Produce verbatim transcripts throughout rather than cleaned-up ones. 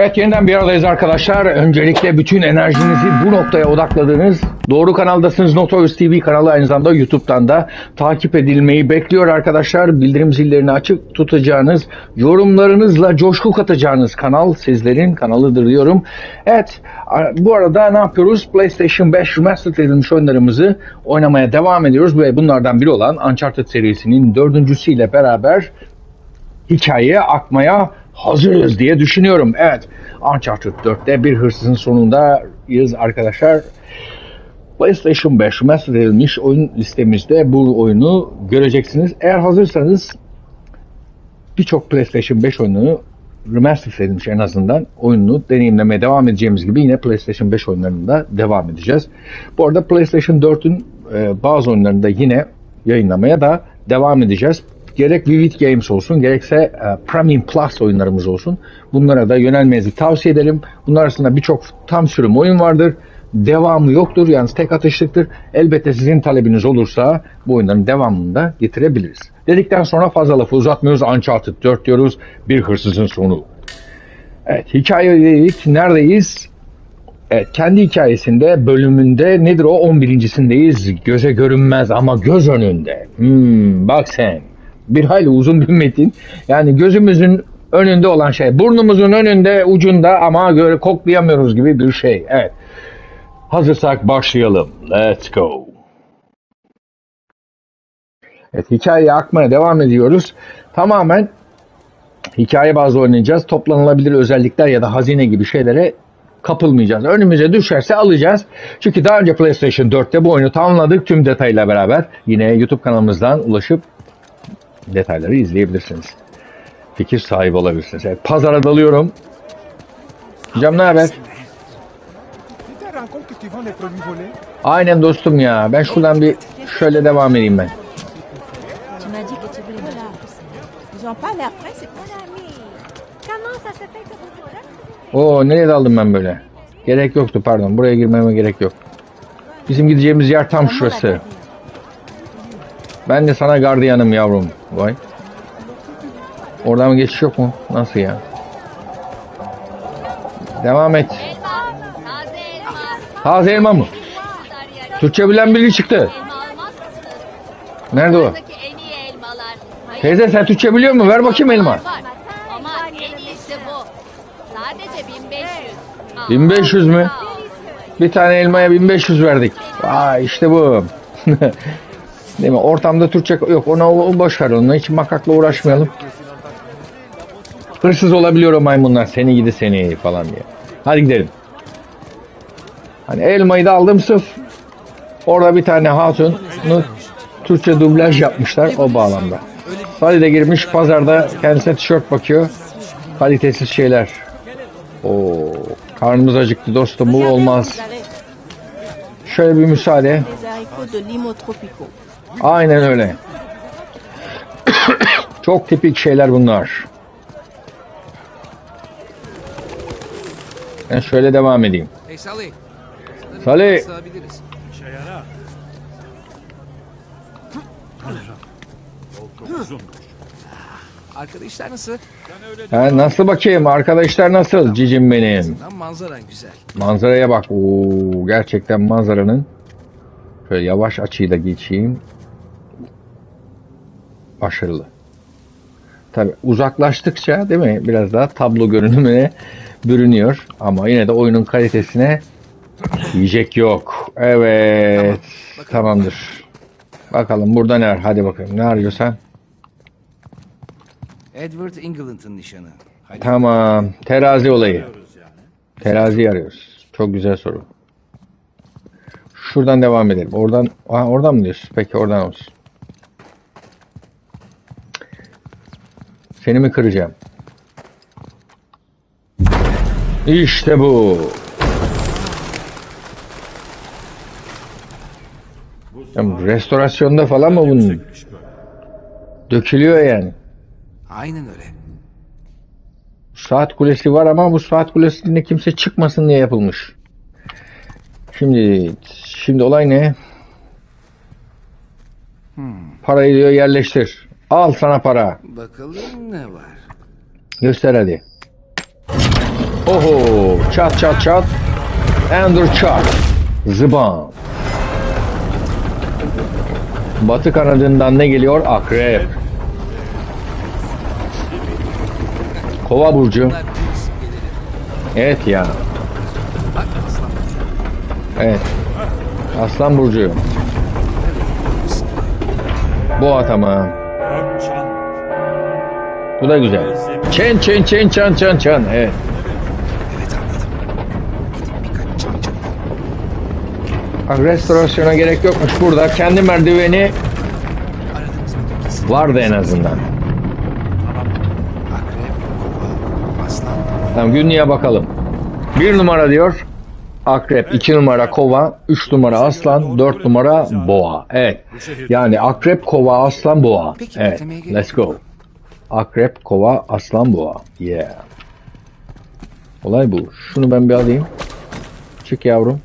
Evet, yeniden bir aradayız arkadaşlar. Öncelikle bütün enerjinizi bu noktaya odakladığınız doğru kanaldasınız. Notorious T V kanalı aynı zamanda YouTube'dan da takip edilmeyi bekliyor arkadaşlar. Bildirim zillerini açık tutacağınız, yorumlarınızla coşku katacağınız kanal sizlerin kanalıdır diyorum. Evet, bu arada ne yapıyoruz? PlayStation beş Remastered edilmiş oyunlarımızı oynamaya devam ediyoruz ve bunlardan biri olan Uncharted serisinin dördüncüsüyle beraber hikayeye akmaya hazırız diye düşünüyorum. Evet, Uncharted dörtte bir hırsızın sonundayız arkadaşlar. PlayStation beş Remastered edilmiş oyun listemizde bu oyunu göreceksiniz. Eğer hazırsanız birçok PlayStation beş oyununu, Remastered edilmiş en azından oyununu deneyimlemeye devam edeceğimiz gibi yine PlayStation beş oyunlarında devam edeceğiz. Bu arada PlayStation dörtün bazı oyunlarında yine yayınlamaya da devam edeceğiz. Gerek Vivid Games olsun, gerekse Premium Plus oyunlarımız olsun. Bunlara da yönelmenizi tavsiye edelim. Bunlar arasında birçok tam sürüm oyun vardır. Devamı yoktur, yalnız tek atışlıktır. Elbette sizin talebiniz olursa bu oyunların devamını da getirebiliriz. Dedikten sonra fazla lafı uzatmıyoruz. Uncharted dört diyoruz. Bir hırsızın sonu. Evet, hikayelik neredeyiz? Evet, kendi hikayesinde, bölümünde nedir o? on birincindeyiz. Göze görünmez ama göz önünde. Hmm, bak sen. Bir hayli uzun bir metin. Yani gözümüzün önünde olan şey, burnumuzun önünde, ucunda ama göre koklayamıyoruz gibi bir şey. Evet. Hazırsak başlayalım. Let's go. Evet, hikayeye akmaya devam ediyoruz. Tamamen hikaye bazlı oynayacağız. Toplanılabilir özellikler ya da hazine gibi şeylere kapılmayacağız. Önümüze düşerse alacağız. Çünkü daha önce PlayStation dörtte bu oyunu tamamladık tüm detayla beraber. Yine YouTube kanalımızdan ulaşıp detayları izleyebilirsiniz. Fikir sahibi olabilirsiniz. Evet, pazara dalıyorum. Hocam ne haber? Aynen dostum ya. Ben şuradan bir şöyle devam edeyim ben. Oo, nereye daldım ben böyle? Gerek yoktu, pardon. Buraya girmeme gerek yok. Bizim gideceğimiz yer tam şurası. Ben de sana gardiyanım yavrum. Vay. Oradan geçiş yok mu? Nasıl ya? Devam et. Taze elma mı? Türkçe bilen biri çıktı. Nerede o? Teyze sen Türkçe biliyor musun? Ver bakayım elma. bin beş yüz mü? Bir tane elmaya bin beş yüz verdik. Vay, işte bu. Değil mi? Ortamda Türkçe yok. Ona boş ver, onunla hiç makakla uğraşmayalım. Hırsız olabiliyor o maymunlar. Seni gidi seni falan diye. Hadi gidelim. Hani elmayı da aldım sırf. Orada bir tane hatun'u Türkçe dublaj yapmışlar o bağlamda. Sully de girmiş pazarda, kendisine tişört bakıyor. Kalitesiz şeyler. Oo, karnımız acıktı dostum, bu olmaz. Şöyle bir müsaade. Aynen öyle. Çok tipik şeyler bunlar. Ben şöyle devam edeyim. Hey Sully. Sully. Arkadaşlar nasıl? Ha, nasıl bakayım? Arkadaşlar nasıl? Cicim benim. Manzaran güzel. Manzaraya bak. Oo, gerçekten manzaranın. Şöyle yavaş açıyla geçeyim. Başarılı. Tabi uzaklaştıkça değil mi? Biraz daha tablo görünümüne bürünüyor. Ama yine de oyunun kalitesine yiyecek yok. Evet. Tamam, tamamdır. Bakalım burada ne var? Hadi bakalım. Ne arıyorsan? Edward England'ın nişanı. Hadi. Tamam. Terazi olayı. Terazi arıyoruz. Çok güzel soru. Şuradan devam edelim. Oradan, aha, oradan mı diyorsun? Peki oradan olsun. Seni mi kıracağım? İşte bu. Yani restorasyonda falan mı bunun? Dökülüyor yani. Aynen öyle. Saat kulesi var ama bu saat kulesinde kimse çıkmasın diye yapılmış. Şimdi şimdi olay ne? Hmm. Parayı diyor yerleştir. Al sana para. Bakalım ne var. Göster hadi. Oho, çat çat çat. Ender çat. Zıbam. Batı kanadından ne geliyor? Akrep. Kova burcu. Evet ya. Evet. Aslan burcu. Boğa, tamam. Bu da güzel. Çen çen çen çan çan çan. Evet. Restorasyona gerek yokmuş burada. Kendi merdiveni vardı en azından. Tamam, günlüğe bakalım. Bir numara diyor akrep, iki numara kova, üç numara aslan, dört numara boğa. Evet. Yani akrep, kova, aslan, boğa. Evet. Let's go. Akrep, kova, aslan, boğa. Yeah. Olay bu. Şunu ben bir alayım. Çık yavrum.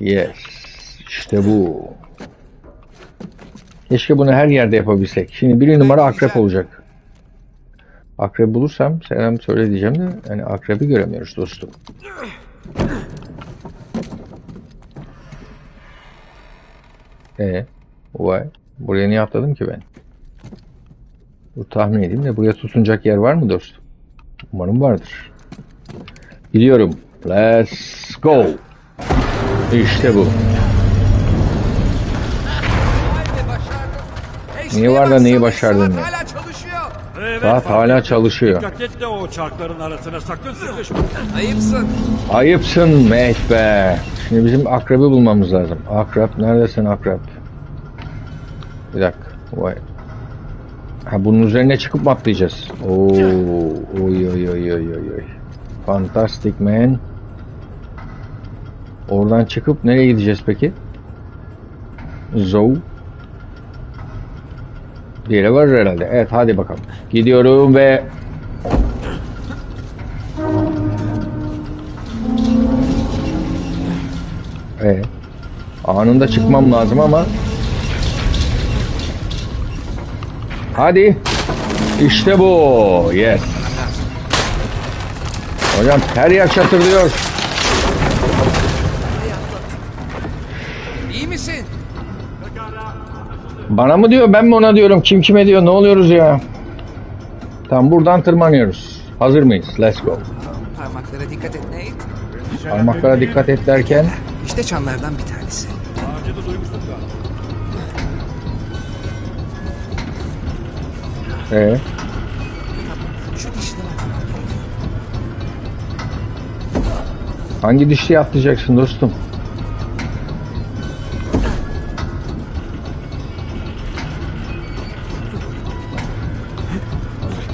Yes. İşte bu. Keşke bunu her yerde yapabilsek. Şimdi bir numara akrep olacak. Akrep bulursam selam söyle diyeceğim de yani akrebi göremiyoruz dostum. Ee, vay. Buraya niye atladım ki ben? Bu tahmin edeyim de buraya tutunacak yer var mı dostum? Umarım vardır. Gidiyorum. Let's go. İşte bu. Niye var da neyi başardın ya? Saat hala çalışıyor. Dikkatle o çarkların arasına sakın sıkışma. Ayıpsın. Ayıpsın Mehmet be. Şimdi bizim akrebi bulmamız lazım. Akrep neredesin akrep? Bir dakika. Vay. Ha, bunun üzerine çıkıp mı atlayacağız? Oo, oy oy oy oy oy. Fantastic man. Oradan çıkıp nereye gideceğiz peki? Zo. Bir yere var herhalde. Evet, hadi bakalım. Gidiyorum ve ee, anında çıkmam lazım ama hadi. İşte bu. Yes. Hocam her yer çatırdıyor. Bana mı diyor, ben mi ona diyorum, kim kime diyor, ne oluyoruz ya? Tam buradan tırmanıyoruz. Hazır mıyız? Let's go. Parmaklara dikkat et Nate. Parmaklara dikkat et derken? İşte çanlardan bir tanesi. Ee? Hangi dişliğe atlayacaksın dostum?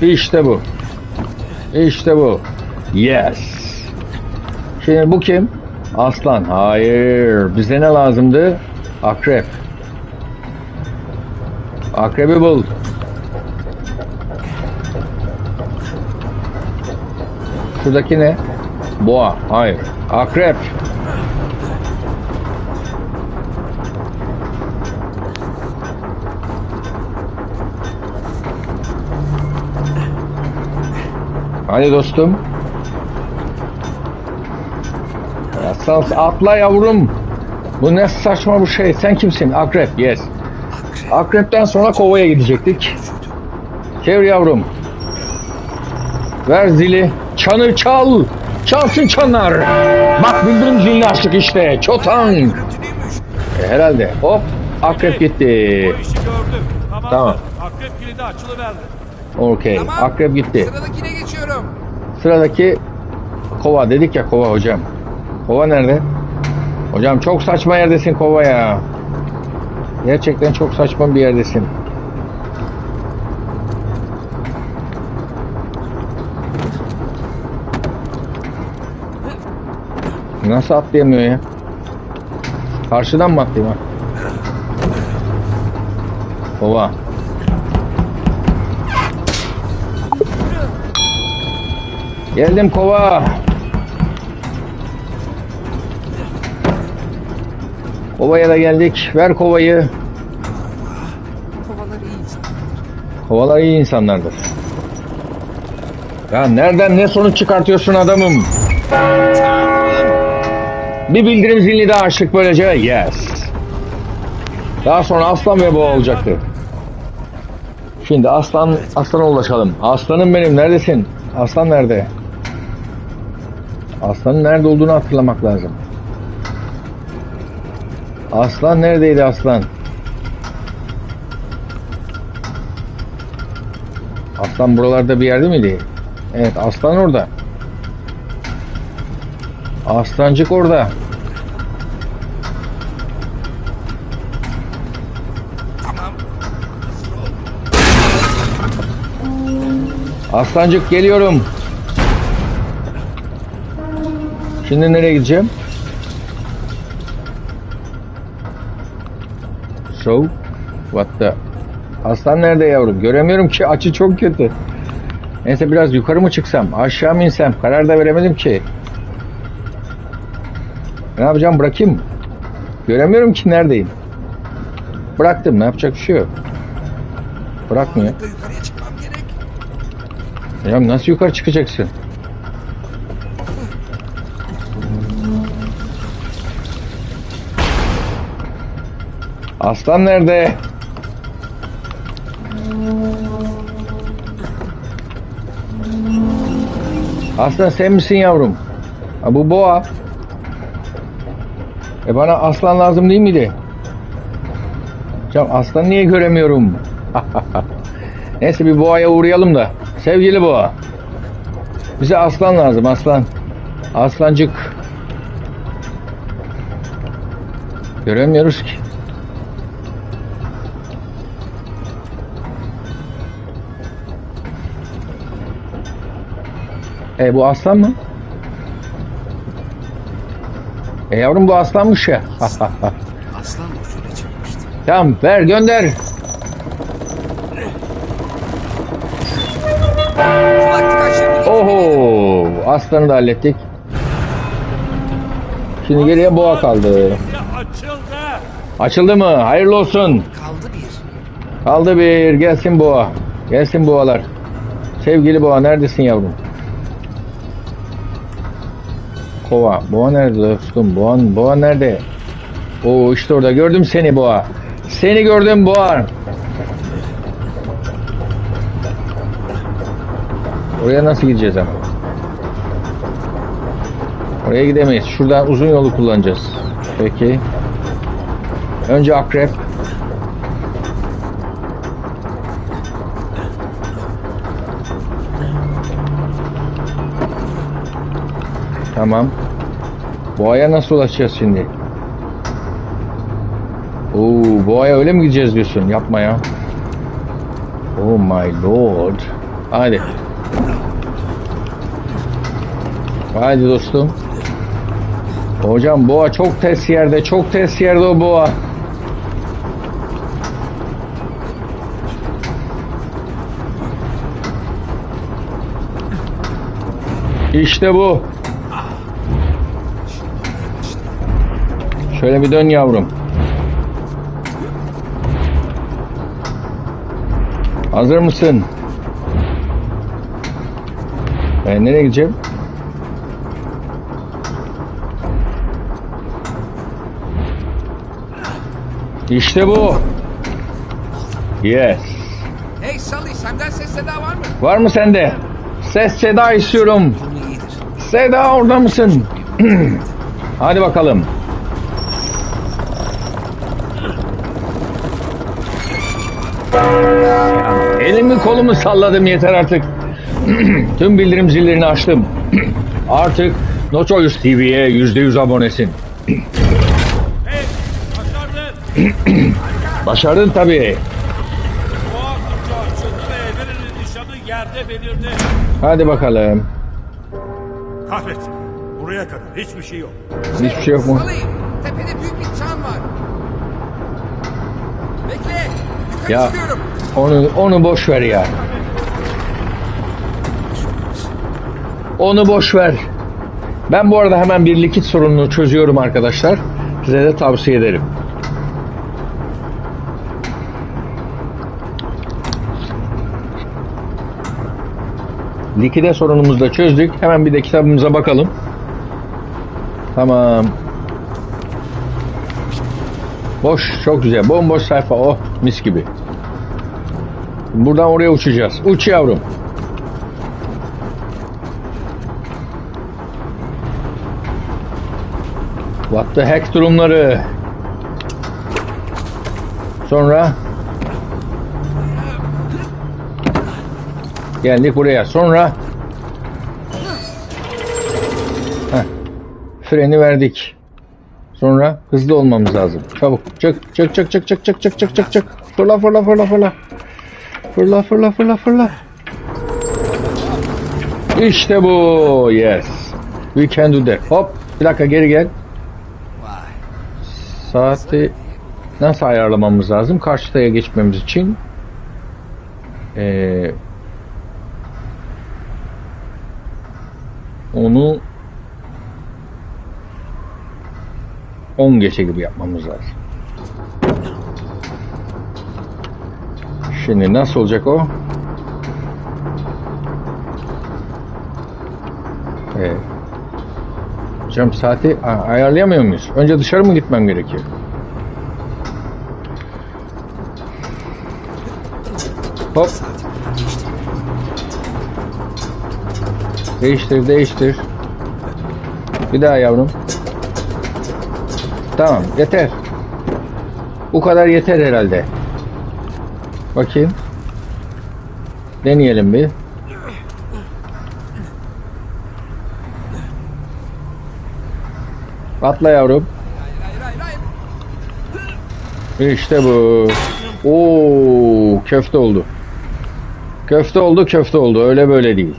İşte bu. İşte bu. Yes. Şimdi bu kim? Aslan. Hayır. Bize ne lazımdı? Akrep. Akrebi bul. Şuradaki ne? Boğa. Hayır. Akrep. Hadi dostum. Aslan atla yavrum. Bu ne saçma bu şey. Sen kimsin? Akrep. Yes. Akrepten sonra kovaya gidecektik. Çevir yavrum. Ver zili. Çanı çal. Çalsın çanlar. Bak bildirim zilini açtık işte. Çotan. E, herhalde. Hop. Akrep gitti. Tamam. Akrep kilidi açılıverdi. Okey. Tamam. Akrep gitti. Sıradakine geçiyorum. Sıradaki kova dedik ya, kova hocam. Kova nerede? Hocam çok saçma yerdesin kova ya. Gerçekten çok saçma bir yerdesin. Nasıl atlayamıyor ya? Karşıdan mı atlayayım ha? Kova. Geldim kova. Kovaya da geldik. Ver kovayı. Kovalar iyi insanlardır. Kovalar iyi insanlardır. Ya nereden ne sonuç çıkartıyorsun adamım? Bir bildirim zilini daha açtık böylece. Yes. Daha sonra aslan ve boğa olacaktı. Şimdi aslan, aslana ulaşalım. Aslanım benim, neredesin? Aslan nerede? Aslanın nerede olduğunu hatırlamak lazım. Aslan neredeydi aslan? Aslan buralarda bir yerde miydi? Evet, aslan orada. Aslancık orada. Aslancık geliyorum. Şimdi nereye gideceğim? So, what the? Aslan nerede yavrum? Göremiyorum ki, açı çok kötü. Neyse, biraz yukarı mı çıksam, aşağı mı insem? Karar da veremedim ki. Ne yapacağım, bırakayım mı? Göremiyorum ki neredeyim. Bıraktım, ne yapacak bir şey yok. Bırakmıyor. Ya nasıl yukarı çıkacaksın? Aslan nerede? Aslan sen misin yavrum? Ha, bu boğa. E bana aslan lazım değil miydi? Ya aslan niye göremiyorum? Neyse, bir boğaya uğrayalım da. Sevgili boğa, bize aslan lazım, aslan. Aslancık. Göremiyoruz ki. E bu aslan mı? E yavrum, bu aslanmış ya. Aslan, aslan ucuna çıkmıştı. Tamam, ver gönder. Oho, aslanı da hallettik. Şimdi geriye boğa kaldı. Açıldı mı? Hayırlı olsun. Kaldı bir. Kaldı bir. Gelsin boğa. Gelsin boğalar. Sevgili boğa, neredesin yavrum? Boğa. Boğa nerede dostum? Boğa, boğa nerede? Oo, işte orada. Gördüm seni boğa. Seni gördüm boğa. Oraya nasıl gideceğiz ama? Oraya gidemeyiz. Şuradan uzun yolu kullanacağız. Peki. Önce akrep. Tamam. Boğa'ya nasıl ulaşacağız şimdi? Oo, boğa'ya öyle mi gideceğiz diyorsun? Yapma ya. Oh my lord. Hadi. Hadi dostum. Hocam boğa çok ters yerde. Çok ters yerde o boğa. İşte bu. Şöyle bir dön yavrum. Hazır mısın? Ben nereye gideceğim? İşte bu. Yes. Hey Sully, senden ses seda var mı? Var mı sende? Ses seda istiyorum. Seda, orada mısın? Hadi bakalım. Elimi kolumu salladım, yeter artık. Tüm bildirim zillerini açtım. Artık Notorious T V'ye yüzde yüz abonesin. Başardın tabii. Hadi bakalım. Kahret. Buraya kadar hiçbir şey yok. Hiçbir şey yok mu? Tepede büyük bir çan var. Bekle. Ya onu onu boş ver ya. Onu boş ver. Ben bu arada hemen bir likit sorununu çözüyorum arkadaşlar. Size de tavsiye ederim. Likide sorunumuzu da çözdük. Hemen bir de kitabımıza bakalım. Tamam. Boş, çok güzel. Bomboş sayfa. Oh, mis gibi. Buradan oraya uçacağız. Uç yavrum. What the heck durumları. Sonra geldik buraya. Sonra heh, freni verdik. Sonra hızlı olmamız lazım. Çabuk. Çık çık çık çık çık çık çık çık çık çık. Fırla fırla fırla fırla. Fırla fırla fırla fırla. İşte bu. Yes. We can do that. Hop. Bir dakika geri gel. Saati nasıl ayarlamamız lazım? Karşıya geçmemiz için. Eee... Onu on geçe gibi yapmamız lazım. Şimdi nasıl olacak o? Evet. Hocam saati ayarlayamıyor muyuz? Önce dışarı mı gitmem gerekiyor? Hop. Değiştir, değiştir. Bir daha yavrum. Tamam, yeter. Bu kadar yeter herhalde. Bakayım. Deneyelim bir. Atla yavrum. İşte bu. Oo, köfte oldu. Köfte oldu, köfte oldu. Öyle böyle değil.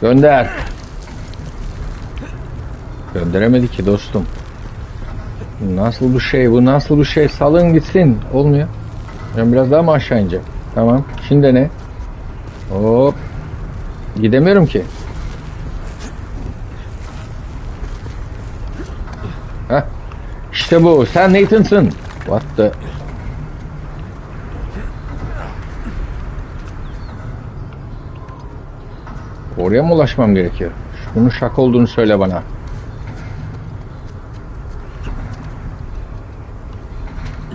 Gönder. Gönderemedi ki dostum. Nasıl bir şey bu? Nasıl bir şey? Salın gitsin. Olmuyor. Ben biraz daha mı aşağı ineceğim? Tamam. Şimdi ne? Hop. Gidemiyorum ki. Heh. İşte bu. Sen Nathan'sın. What the... Oraya mı ulaşmam gerekiyor? Bunun şaka olduğunu söyle bana.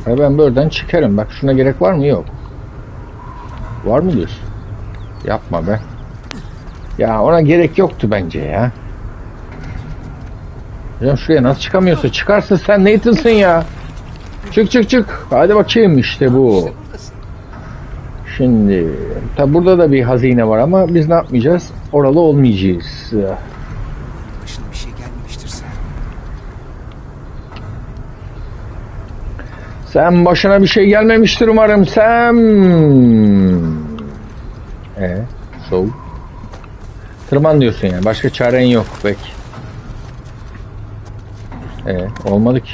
E ben buradan çıkarım. Bak şuna gerek var mı? Yok. Var mı diyorsun? Yapma be. Ya ona gerek yoktu bence ya. Ya şuraya nasıl çıkamıyorsun? Çıkarsın sen Nathan'sın ya. Çık çık çık. Hadi bakayım işte bu. Şimdi tabi burada da bir hazine var ama biz ne yapmayacağız? Oralı olmayacağız. Başına bir şey gelmemiştir sen. Sen başına bir şey gelmemiştir umarım sen. Ee, soğuk. Tırman diyorsun yani. Başka çaren yok pek. Ee, olmadı ki.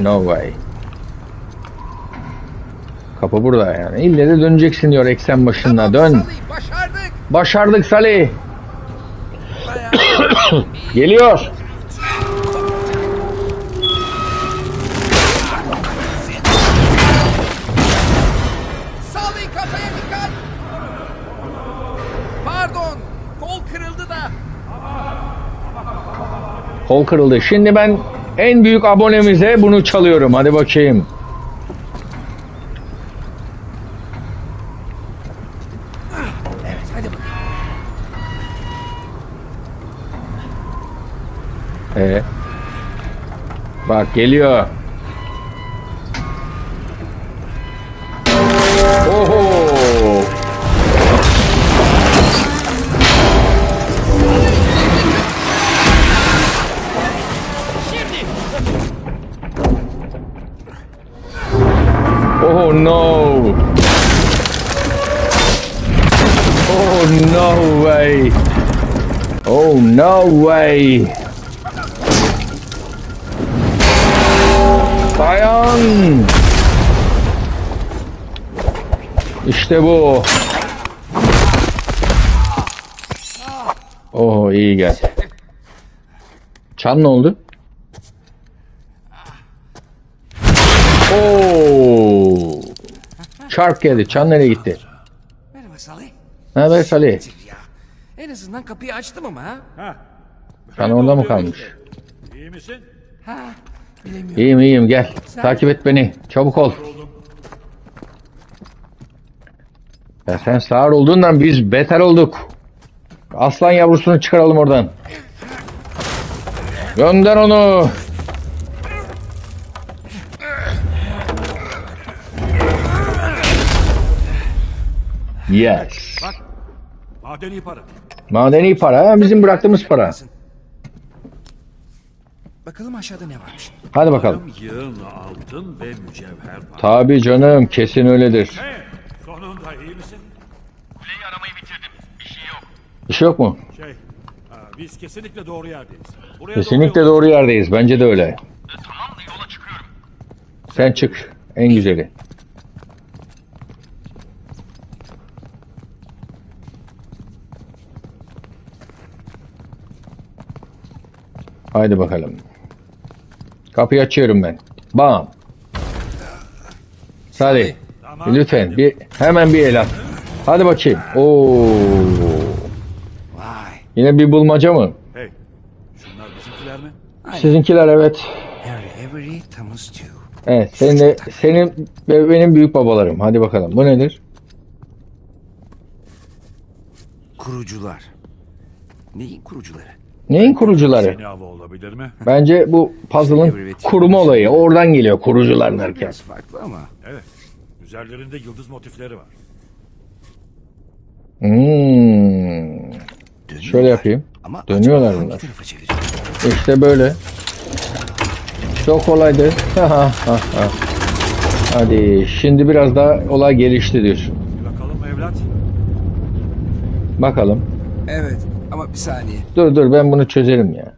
No way. Kapı burada yani. İlle de döneceksin diyor eksen başına. Dön. Tamam, Sully, başardık. Başardık Sully. Geliyor. Sully kafaya dikkat. Pardon. Kol kırıldı da. Kol kırıldı. Şimdi ben en büyük abonemize bunu çalıyorum. Hadi bakayım. Ee, bak geliyor. Oho. Oh no. Oh no way. Oh no way. Dayan. İşte bu. Oh iyi gel. Çan ne oldu? Oo. Çarp geldi. Çan nereye gitti? Ne haber Sully? En azından kapıyı açtım ama ha. Sen orada mı kalmış? İyi misin? Ha, bilemiyorum. İyiyim iyiyim gel. Sen... Takip et beni. Çabuk ol. Ya sen sağır olduğundan biz beter olduk. Aslan yavrusunu çıkaralım oradan. Gönder onu. Yes. Bak, madeni para. Madeni para bizim bıraktığımız para. Bakalım aşağıda ne varmış. Hadi bakalım. Yığın altın ve mücevher var. Tabii canım, kesin öyledir. Hey, sonunda iyi misin? Kuleyi aramayı bitirdim. Bir şey yok. Bir şey yok mu? Şey, biz kesinlikle doğru yerdeyiz. Buraya kesinlikle doğru, doğru yerdeyiz. Bence de öyle. E, tamam da yola çıkıyorum. Sen çık. En güzeli. Haydi bakalım. Kapıyı açıyorum ben. Bam. Hadi. Tamam, lütfen bir hemen bir el at. Hadi bakayım. Oo. Vay. Yine bir bulmaca mı? Hey. Şunlar bizimkiler mi? Sizinkiler evet. Evet, senin de senin ve benim büyük babalarım. Hadi bakalım. Bu nedir? Kurucular. Neyin kurucuları? Neyin kurucuları? Bence bu puzzle'ın kurma olayı. Oradan geliyor kurucular derken. Evet. Üzerlerinde yıldız motifleri var. Hmm. Şöyle yapayım. Dönüyorlar bunlar. İşte böyle. Çok kolaydı. Hadi şimdi biraz daha olay gelişti diyorsun. Bakalım evlat. Bakalım. Evet. Ama bir saniye. Dur dur ben bunu çözerim ya.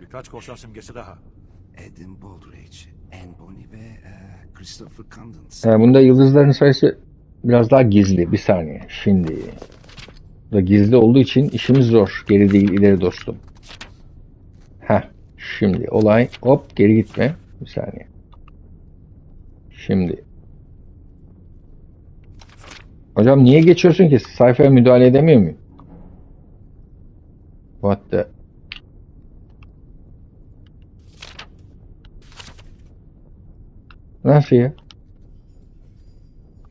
Birkaç korsan simgesi daha. Edwin Baldridge, Anthony ve uh, Christopher Condon. Yani bunda yıldızların sayısı biraz daha gizli. Bir saniye. Şimdi da gizli olduğu için işimiz zor. Geri değil ileri dostum. Heh. Şimdi olay. Hop geri gitme. Bir saniye. Şimdi. Hocam niye geçiyorsun ki? Sayfaya müdahale edemiyor muyum? Hatta nasıl ya?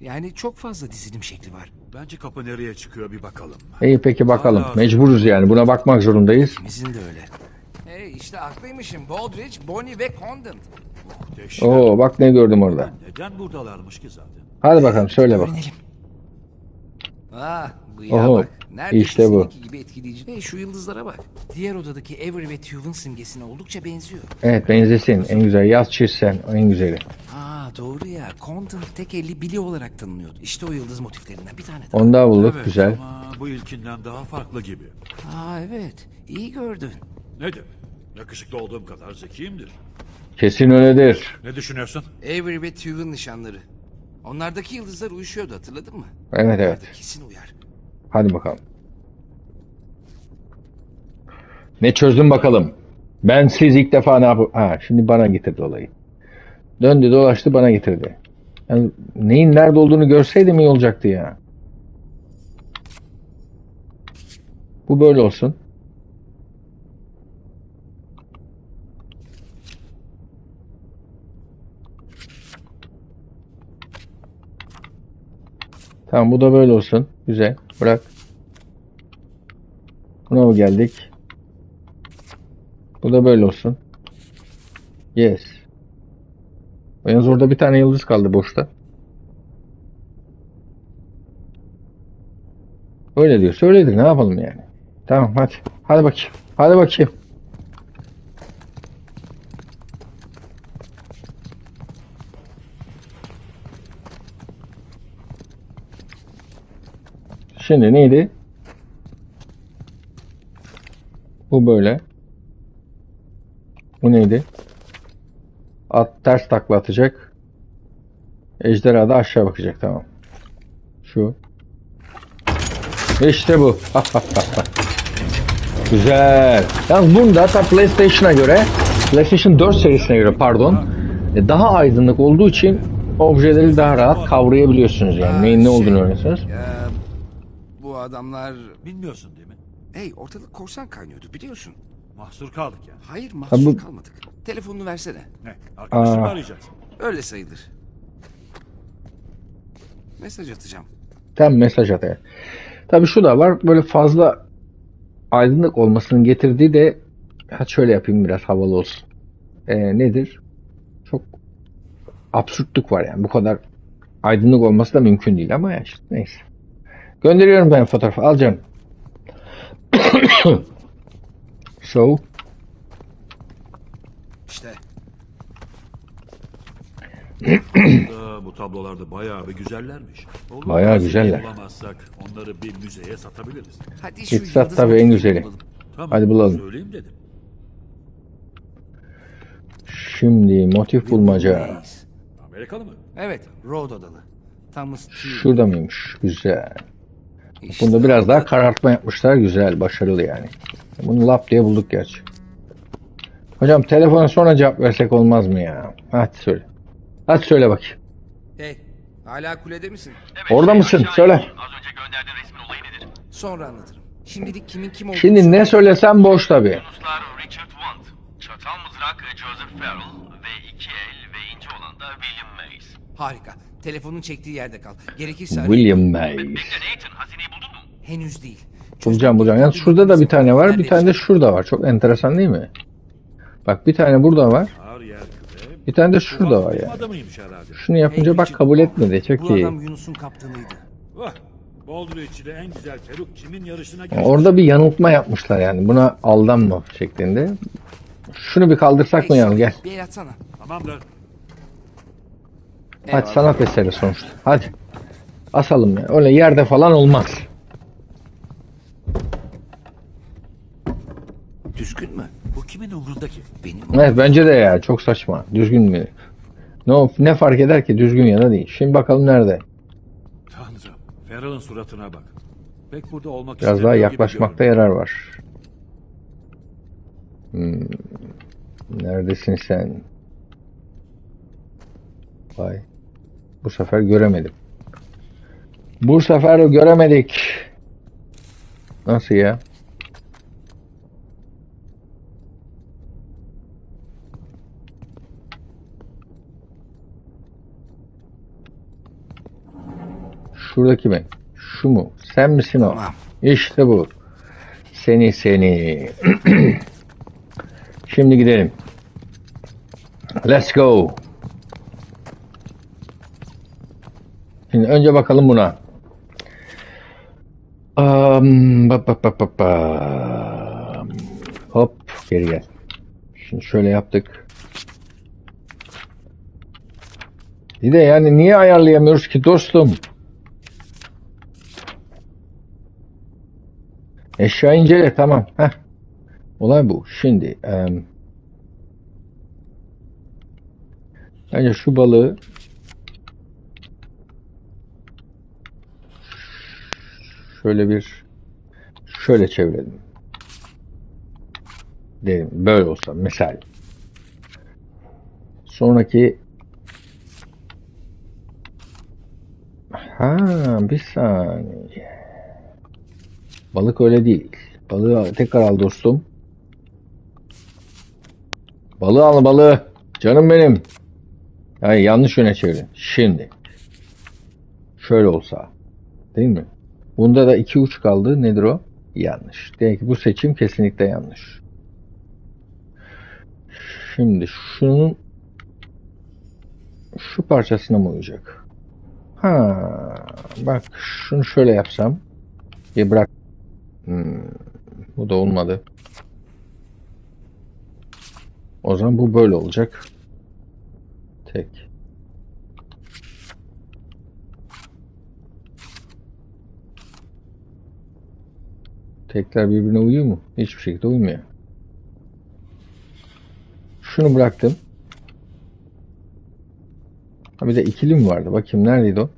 Yani çok fazla dizilim şekli var. Bence kapı nereye çıkıyor bir bakalım. İyi peki bakalım. Aa, mecburuz yani. Buna bakmak zorundayız. Bizim de öyle. Hey işte aklıymışım. Baldridge, Bonnie ve Condon. Oo bak ne gördüm orada. Neden buradalarmış ki zaten? Hadi bakalım söyle bakalım. Ah bu ya bak. Neredeyse işte bu. Gibi etkileyici. Hey, şu yıldızlara bak. Diğer odadaki Avery ve Tuve'un simgesine oldukça benziyor. Evet benzesin. En güzel. Yaz çizsen. En güzeli. Aa doğru ya. Condon tek elli bili olarak tanınıyordu. İşte o yıldız motiflerinden bir tane daha. Onu da bulduk. Evet, güzel. Bu ilkinden daha farklı gibi. Aa evet. İyi gördün. Nedir? Yakışıklı olduğum kadar zekiyimdir. Kesin öyledir. Ne düşünüyorsun? Avery ve Tuve'un nişanları. Onlardaki yıldızlar uyuşuyordu hatırladın mı? Evet evet. Kesin uyar. Hadi bakalım. Ne çözdüm bakalım. Ben siz ilk defa ne yapıp... Ha şimdi bana getirdi olayı. Döndü dolaştı bana getirdi. Yani neyin nerede olduğunu görseydim iyi olacaktı ya. Bu böyle olsun. Tamam bu da böyle olsun. Güzel. Bırak. Buna mı geldik? Bu da böyle olsun. Yes. Yalnız orada bir tane yıldız kaldı boşta. Öyle diyor. Söyledir. Ne yapalım yani? Tamam hadi. Hadi bakayım. Hadi bakayım. Şimdi neydi? Bu böyle. Bu neydi? At ters takla atacak. Ejderha da aşağı bakacak. Tamam. Şu. İşte bu. Güzel. Yalnız bunda da PlayStation'a göre, PlayStation dört serisine göre pardon, daha aydınlık olduğu için objeleri daha rahat kavrayabiliyorsunuz. Yani neyin ne olduğunu öğreniyorsunuz. adamlar... Bilmiyorsun değil mi? Hey, ortalık korsan kaynıyordu biliyorsun. Mahsur kaldık yani. Hayır, mahsur bu... kalmadık. Telefonunu versene. Ne? Arkadaşını mı arayacaksın? Öyle sayılır. Mesaj atacağım. Tam mesaj at ya. Tabii şu da var, böyle fazla aydınlık olmasının getirdiği de... Ha şöyle yapayım, biraz havalı olsun. Ee, nedir? Çok absürtlük var yani. Bu kadar aydınlık olması da mümkün değil ama ya işte neyse. Gönderiyorum ben fotoğrafı. Al canım. Show. İşte. Bu tablolarda bayağı bir güzellermiş. Olur, bayağı güzeller. Bulamazsak onları bir müzeye satabiliriz. Hadi şu sat tabii en güzeli. Bulalım. Tamam, hadi bulalım. Söyleyeyim dedim. Şimdi motif bulmaca. Amerikalı mı? Evet, Rhode Adalı. Thomas şurada mıymış? Güzel. İşte bunda biraz daha karartma yapmışlar. Güzel, başarılı yani. Bunu lap diye bulduk gerçi. Hocam telefona sonra cevap versek olmaz mı ya? Hadi söyle. Hadi söyle bakayım. Hey, hala kulede misin? Evet, orada şey, mısın? Söyle. Az önce gönderdiğin resmin olayı nedir? Sonra anlatırım. Şimdilik kimin kim olduğunu... Şimdi ne söylesem boş tabii. Richard Wand, çatal mızrak Joseph Farrell ve iki el ve ince olan da William Mays. Harika. Telefonun çektiği yerde kal. Gerekirse... William Mays. Bekle Nathan, hazineyi buldun mu? Henüz değil. Bulacağım bulacağım. Yani şurada da bir tane var, bir tane de şurada var. Çok enteresan değil mi? Bak bir tane burada var. Bir tane de şurada var yani. Şunu yapınca bak kabul etmedi. Çok iyi. Orada bir yanıltma yapmışlar yani. Buna aldanma şeklinde. Şunu bir kaldırsak mı yavrum, gel. Hadi sanat eseri sonuçta. Hadi. Asalım ya. Öyle yerde falan olmaz. Düzgün mü? Bu kimin umrundaki? Benim. Evet, bence de ya. Çok saçma. Düzgün mü? Ne, ne fark eder ki düzgün ya da değil. Şimdi bakalım nerede? Tanrım. Feral'ın suratına bak. Pek burada olmak biraz daha yaklaşmakta yarar var. Hmm. Neredesin sen? Vay. Bu sefer göremedim. Bu sefer göremedik. Nasıl ya? Şuradaki mi? Şu mu? Sen misin o? Tamam. İşte bu. Seni seni. Şimdi gidelim. Let's go. Şimdi önce bakalım buna. Um, ba, ba, ba, ba, ba. Hop geri gel. Şimdi şöyle yaptık. Bir de yani niye ayarlayamıyoruz ki dostum? Eşya incele, tamam. Heh. Olay bu. Şimdi um, bence şu balığı şöyle bir şöyle çevirelim. Dedim böyle olsa mesela. Sonraki ha bir saniye. Balık öyle değil. Balığı tekrar al dostum. Balığı al balığı. Canım benim. Yani yanlış yöne çevirin. Şimdi. Şöyle olsa. Değil mi? Bunda da iki uç kaldı. Nedir o? Yanlış. Demek ki bu seçim kesinlikle yanlış. Şimdi şunun şu parçasına mı olacak? Ha, bak şunu şöyle yapsam. Bir bırak. Hmm, bu da olmadı. O zaman bu böyle olacak. Tek. Tekler birbirine uyuyor mu? Hiçbir şekilde uymuyor. Şunu bıraktım. Ha, bir de ikili mi vardı? Bakayım neredeydi o?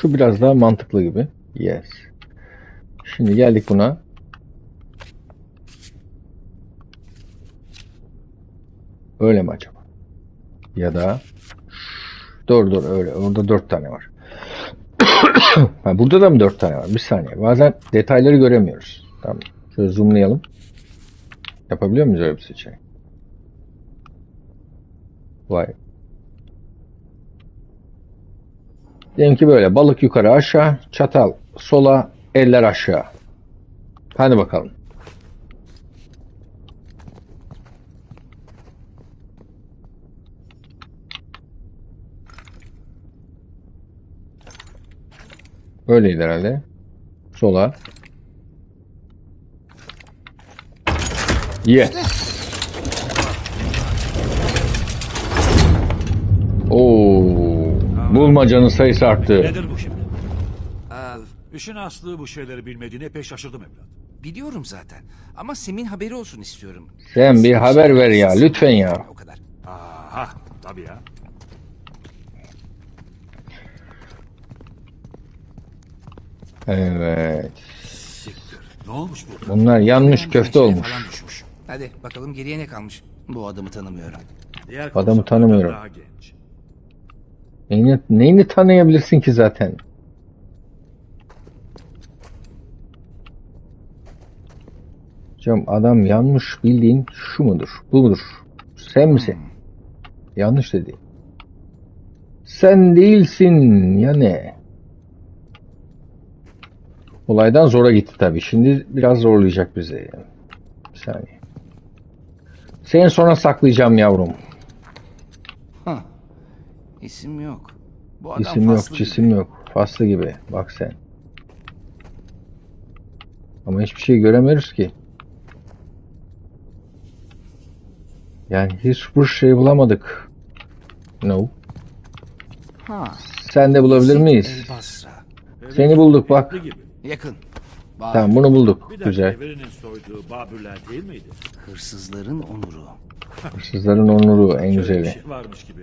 Şu biraz daha mantıklı gibi. Yes. Şimdi geldik buna. Öyle mi acaba? Ya da Doğru doğru öyle. Orada dört tane var. Ha, burada da mı dört tane var? Bir saniye. Bazen detayları göremiyoruz. Tamam. Şöyle zoomlayalım. Yapabiliyor muyuz öyle bir seçeneği? Vay. Diyelim ki böyle. Balık yukarı aşağı. Çatal sola. Eller aşağı. Hadi bakalım. Öyleydi herhalde. Sola. Ye. Yeah. Oo. Bulmacanın sayısı arttı. Nedir bu şimdi? İşin aslı bu şeyleri bilmediğine pek şaşırdım evlat. Biliyorum zaten. Ama Sam'in haberi olsun istiyorum. Sen bir Sam haber şey ver ya lütfen ya. O kadar. Aha, tabii ya. Evet. Siktir. Ne olmuş bu? Bunlar yanmış köfte olmuş. Hadi bakalım geriye ne kalmış? Bu adamı tanımıyorum. Diğer adamı tanımıyorum. Neyini, neyini tanıyabilirsin ki zaten? Canım adam yanmış bildiğin şu mudur? Bu mudur? Sen misin? Hmm. Yanlış dedi. Sen değilsin ya ne? Olaydan zora gitti tabii. Şimdi biraz zorlayacak bizi. Yani. Bir saniye. Seni sonra saklayacağım yavrum. Hah. İsim yok. Bu adam İsim yok, gibi. cisim yok. Faslı gibi. Bak sen. Ama hiçbir şey göremiyoruz ki. Yani hiçbir şey bulamadık. No. Ha. Sen de bulabilir miyiz? Seni bulduk bak. Yakın. Babür. Tamam bunu bulduk. Bir Güzel. Değil miydi? Hırsızların onuru. Hırsızların onuru en güzeli. Şey varmış gibi.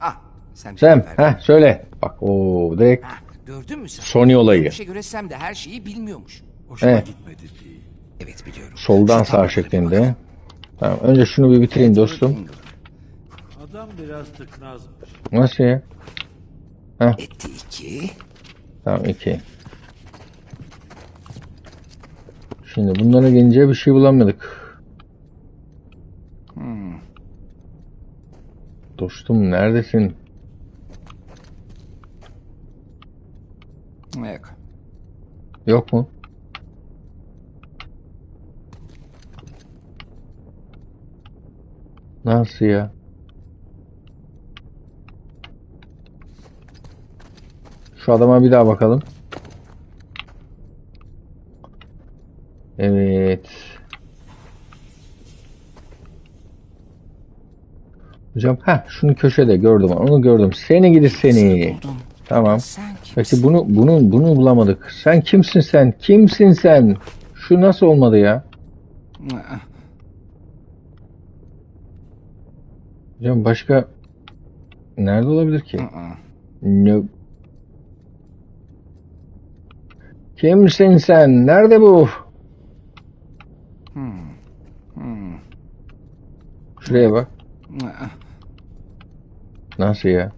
Ah, sen Sam, ha söyle. Bak o direkt. Ha, gördün mü sen? Sony olayı. Şey göresem de her şeyi bilmiyormuş. Hoşuma evet. gitmedi diye. Evet biliyorum. Soldan Şu sağ şeklinde. Tamam önce şunu bir bitireyim evet, dostum. Adam biraz tıknazmış. Nasıl ya? Heh. Etti iki. Tamam iki. Şimdi bunlara gelince bir şey bulamadık. Hmm. Dostum neredesin? Yok. Yok mu? Nasıl ya? Şu adama bir daha bakalım. Evet. Hocam ha şunu köşede gördüm. Onu gördüm. Seni gidi seni. Tamam. Peki bunu bunu bunu bulamadık. Sen kimsin sen? Kimsin sen? Şu nasıl olmadı ya? Hocam başka nerede olabilir ki? Ne? Kimsin sen? Nerede bu? Hmm. Hmm. Şuraya bak. Nasıl ya?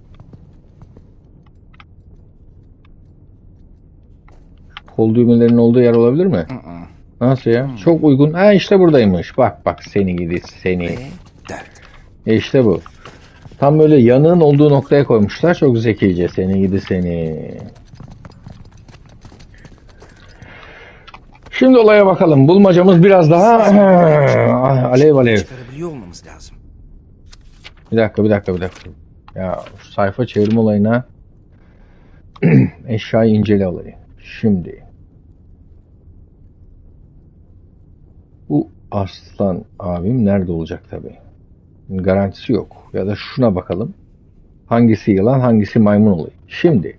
Kol düğmelerinin olduğu yer olabilir mi? Nasıl ya? Çok uygun. Ha işte buradaymış. Bak bak seni gidi seni. E işte bu. Tam böyle yanığın olduğu noktaya koymuşlar. Çok zekice seni gidi seni. Şimdi olaya bakalım. Bulmacamız biraz daha alev alev. Bir dakika, bir dakika, bir dakika. Ya sayfa çevirme olayına eşyayı incele olayı. Şimdi. Bu aslan abim nerede olacak tabii. Garantisi yok. Ya da şuna bakalım. Hangisi yılan, hangisi maymun olayı. Şimdi.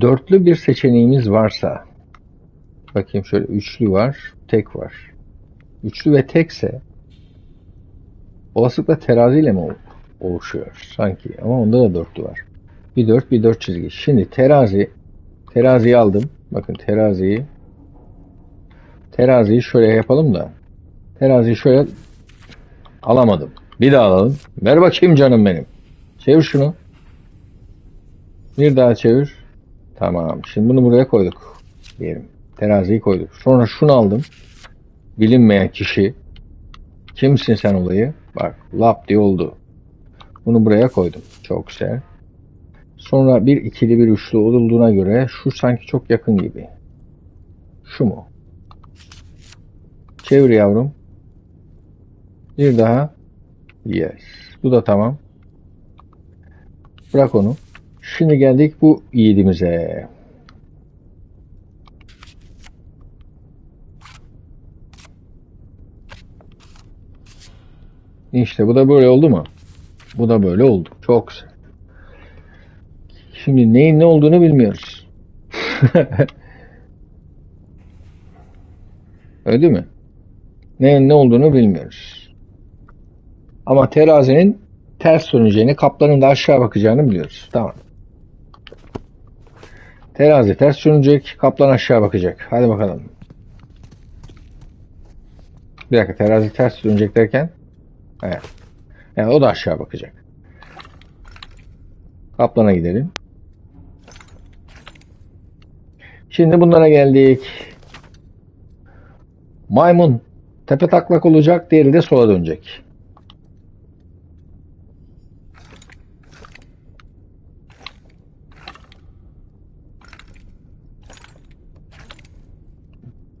Dörtlü bir seçeneğimiz varsa... Bakayım şöyle üçlü var, tek var. Üçlü ve tekse olasılıkla teraziyle mi oluşuyor sanki? Ama onda da dörtlü var. Bir dört, bir dört çizgi. Şimdi terazi, teraziyi aldım. Bakın teraziyi, teraziyi şöyle yapalım da teraziyi şöyle alamadım. Bir daha alalım. Ver bakayım canım benim. Çevir şunu. Bir daha çevir. Tamam. Şimdi bunu buraya koyduk. Diyelim. Teraziyi koyduk. Sonra şunu aldım. Bilinmeyen kişi. Kimsin sen olayı? Bak. Lap diye oldu. Bunu buraya koydum. Çok güzel. Sonra bir ikili bir üçlü olduğuna göre şu sanki çok yakın gibi. Şu mu? Çevir yavrum. Bir daha. Yes. Bu da tamam. Bırak onu. Şimdi geldik bu yiğidimize. İşte bu da böyle oldu mu? Bu da böyle oldu. Çok güzel. Şimdi neyin ne olduğunu bilmiyoruz. Öyle değil mi? Neyin ne olduğunu bilmiyoruz. Ama terazinin ters döneceğini, kaplanın da aşağı bakacağını biliyoruz. Tamam. Terazi ters dönecek, kaplan aşağı bakacak. Hadi bakalım. Bir dakika, terazi ters dönecek derken, evet. Yani o da aşağı bakacak. Kaplan'a gidelim. Şimdi bunlara geldik. Maymun tepe taklak olacak, diğeri de sola dönecek.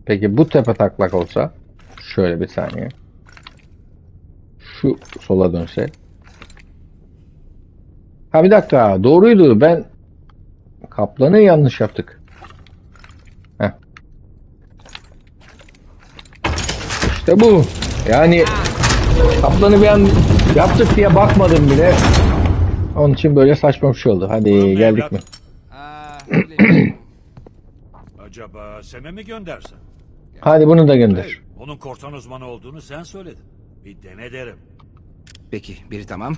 Peki bu tepe taklak olsa, şöyle bir saniye. Şu sola dönse. Ha bir dakika, doğruydu. Ben kaplanı yanlış yaptık. Heh. İşte bu. Yani kaplanı ben yaptık diye bakmadım bile. Onun için böyle saçma bir şey oldu. Hadi geldik mi? Acaba Sem'e mi göndersen? Hadi bunu da gönder. Hayır, onun korsan uzmanı olduğunu sen söyledin. Bir dene derim. Peki, biri tamam.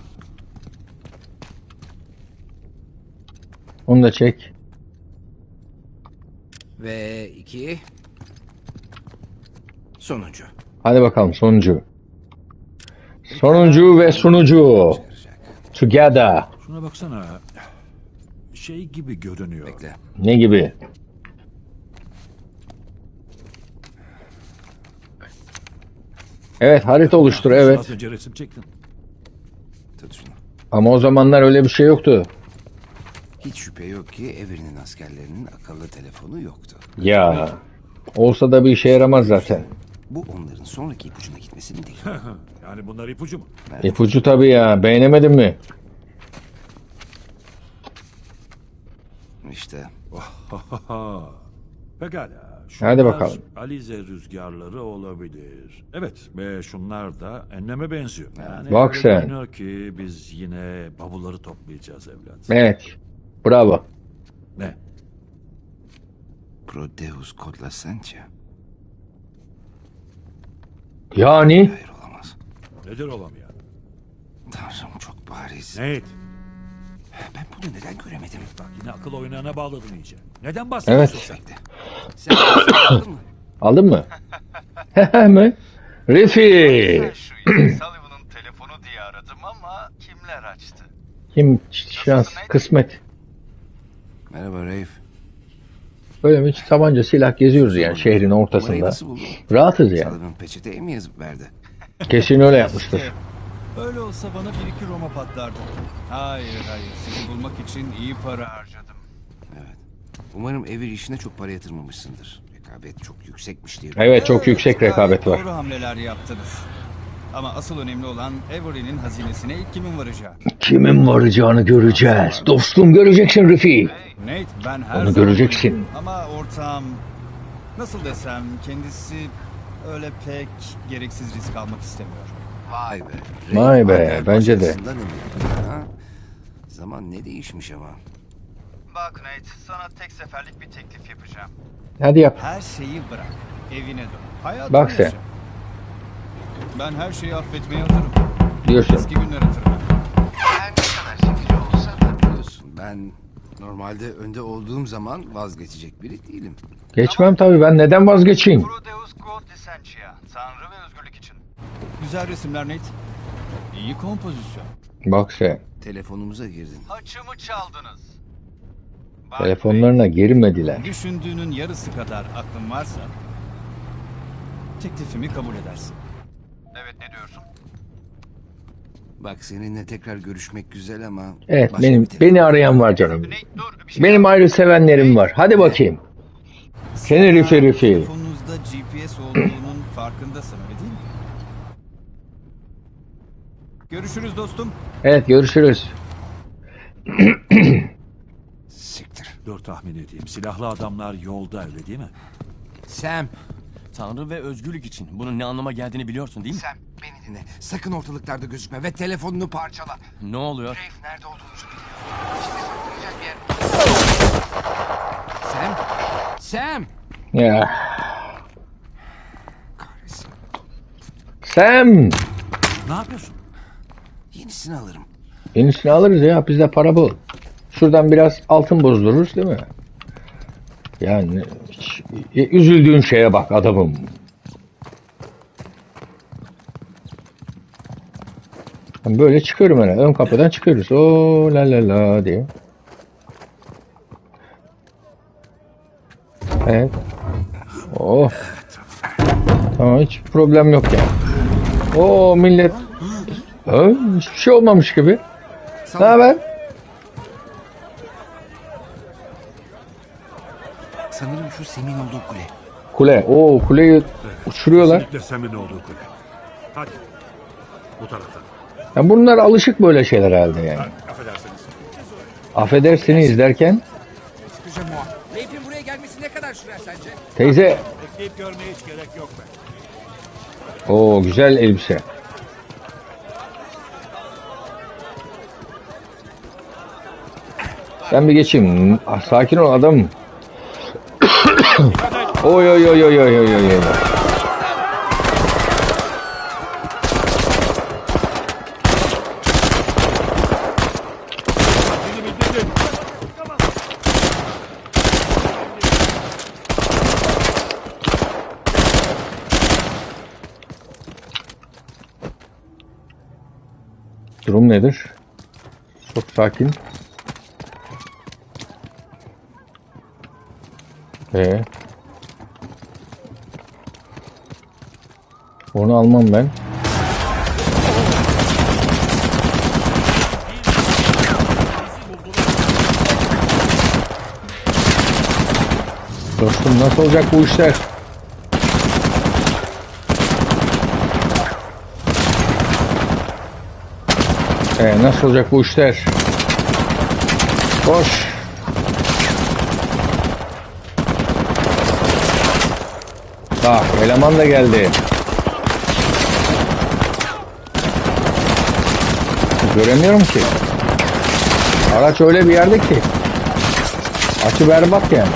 Onu da çek. Ve iki. Sonuncu. Hadi bakalım sonuncu. Sonuncu ve sunucu. Together. Şuna baksana. Şey gibi görünüyor. Bekle. Ne gibi? Evet, harita oluştur, evet. Ama o zamanlar öyle bir şey yoktu. Hiç şüphe yok ki Avery'nin askerlerinin akıllı telefonu yoktu. Ya, olsa da bir işe yaramaz zaten. Bu onların sonraki ipucuna gitmesini değil. Yani bunlar ipucu mu? Evet. İpucu tabii ya, beğenemedin mi? İşte. Pekala. Şunlar, hadi bakalım. Alize rüzgarları olabilir. Evet ve şunlar da enneme benziyor. Yani bak sen. Ki biz yine bavulları toplayacağız evlat. Evet. Bravo. Ne? Prodeus kodlasentia. Yani? Hayır olamaz. Nedir olamayan? Tanrım çok bariz. Evet. Ben bunu neden göremedim? Bak yine akıl oynağına bağladın iyice. Neden bahsediyorsun? Evet. Sen aldın mı? Aldın mı? Hehe. Refi. Sully'nin telefonu diye aradım ama kimler açtı? Kim şans, kısmet. Merhaba Rafe. Böyle bir tabanca silah geziyoruz yani şehrin ortasında. Rahatız yani. Sully'nin peçete emiyaz verdi. Kesin öyle yapmıştır. Öyle olsa bana bir iki Roma patlardı. Hayır hayır, sizi bulmak için iyi para harcadım. Evet. Umarım Avery işine çok para yatırmamışsındır. Rekabet çok yüksekmiş diye. Evet, çok evet, yüksek rekabet var. Doğru hamleler yaptınız. Ama asıl önemli olan Avery'nin hazinesine ilk kimin varacağı. Kimin varacağını göreceğiz. Dostum göreceksin Rıfi. Nate, ben her onu göreceksin. Zaman ama ortağım, nasıl desem, kendisi öyle pek gereksiz risk almak istemiyor. Vay be. Vay be, bence de. Zaman ne değişmiş ama. Bak Nate, sana tek seferlik bir teklif yapacağım. Hadi yap. Her şeyi bırak, evine dön. Bak sen. Ben her şeyi affetmeye hazırım. Diyorsun. Eski günler hatırlarım. Her ne kadar şekilde olsa da biliyorsun. Ben normalde önde olduğum zaman vazgeçecek biri değilim. Geçmem tabii, ben neden vazgeçeyim? Prodeus Quod Essentia, Tanrı ve özgürlük için. Güzel resimler Nate. İyi kompozisyon. Bak şey. Telefonumuza girdin. Haçımı çaldınız. Bak, telefonlarına girmediler. Düşündüğünün yarısı kadar aklın varsa teklifimi kabul edersin. Evet, ne diyorsun? Bak, seninle tekrar görüşmek güzel ama... Evet, benim, beni arayan var canım. Benim ayrı sevenlerim var. Hadi bakayım. Seni rifi rifi. Telefonunuzda G P S olduğunun farkındasın, değil mi? Görüşürüz dostum. Evet, görüşürüz. Siktir. Dur tahmin edeyim. Silahlı adamlar yolda, öyle değil mi? Sam. Tanrı ve özgürlük için bunun ne anlama geldiğini biliyorsun değil mi? Sam, beni dinle. Sakın ortalıklarda gözükme ve telefonunu parçala. Ne oluyor? Rafe nerede olduğumuzu biliyor. İşte saklayacak bir yer. Sam! Sam! Ya. Kahretsin. Sam! Ne yapıyorsun? Yenisini alırım. Yenisini alırız ya. Bizde para bu. Şuradan biraz altın bozdururuz değil mi? Yani üzüldüğün şeye bak adamım. Böyle çıkıyorum öyle. Ön kapıdan çıkıyoruz. Oo la la la diye. Evet. Oh. Tamam, hiç problem yok ya. Yani. Oo millet. Öyle, hiçbir şey olmamış gibi. Ne haber? Sanırım şu Sem'in olduğu kule. Kule. Oo, kuleyi evet, uçuruyorlar. Sem'in olduğu kule. Hadi. Bu taraftan. Yani bunlar alışık böyle şeyler herhalde yani. Affedersiniz. Affedersiniz derken. Sıkıca muha. Rafe'in buraya gelmesi ne kadar sürer sence? Teyze. Bekleyip görmeye hiç gerek yok be. Oo, güzel elbise. Ben bir geçeyim. Ah, sakin ol adam. Oy oy oy oy oy oy oy. Durum nedir? Çok sakin. Ee, onu almam ben. Dostum nasıl olacak bu işler? Ee, nasıl olacak bu işler? Koş. Bak, eleman da geldi. Göremiyorum ki. Araç öyle bir yerde ki. Açı berbat yani.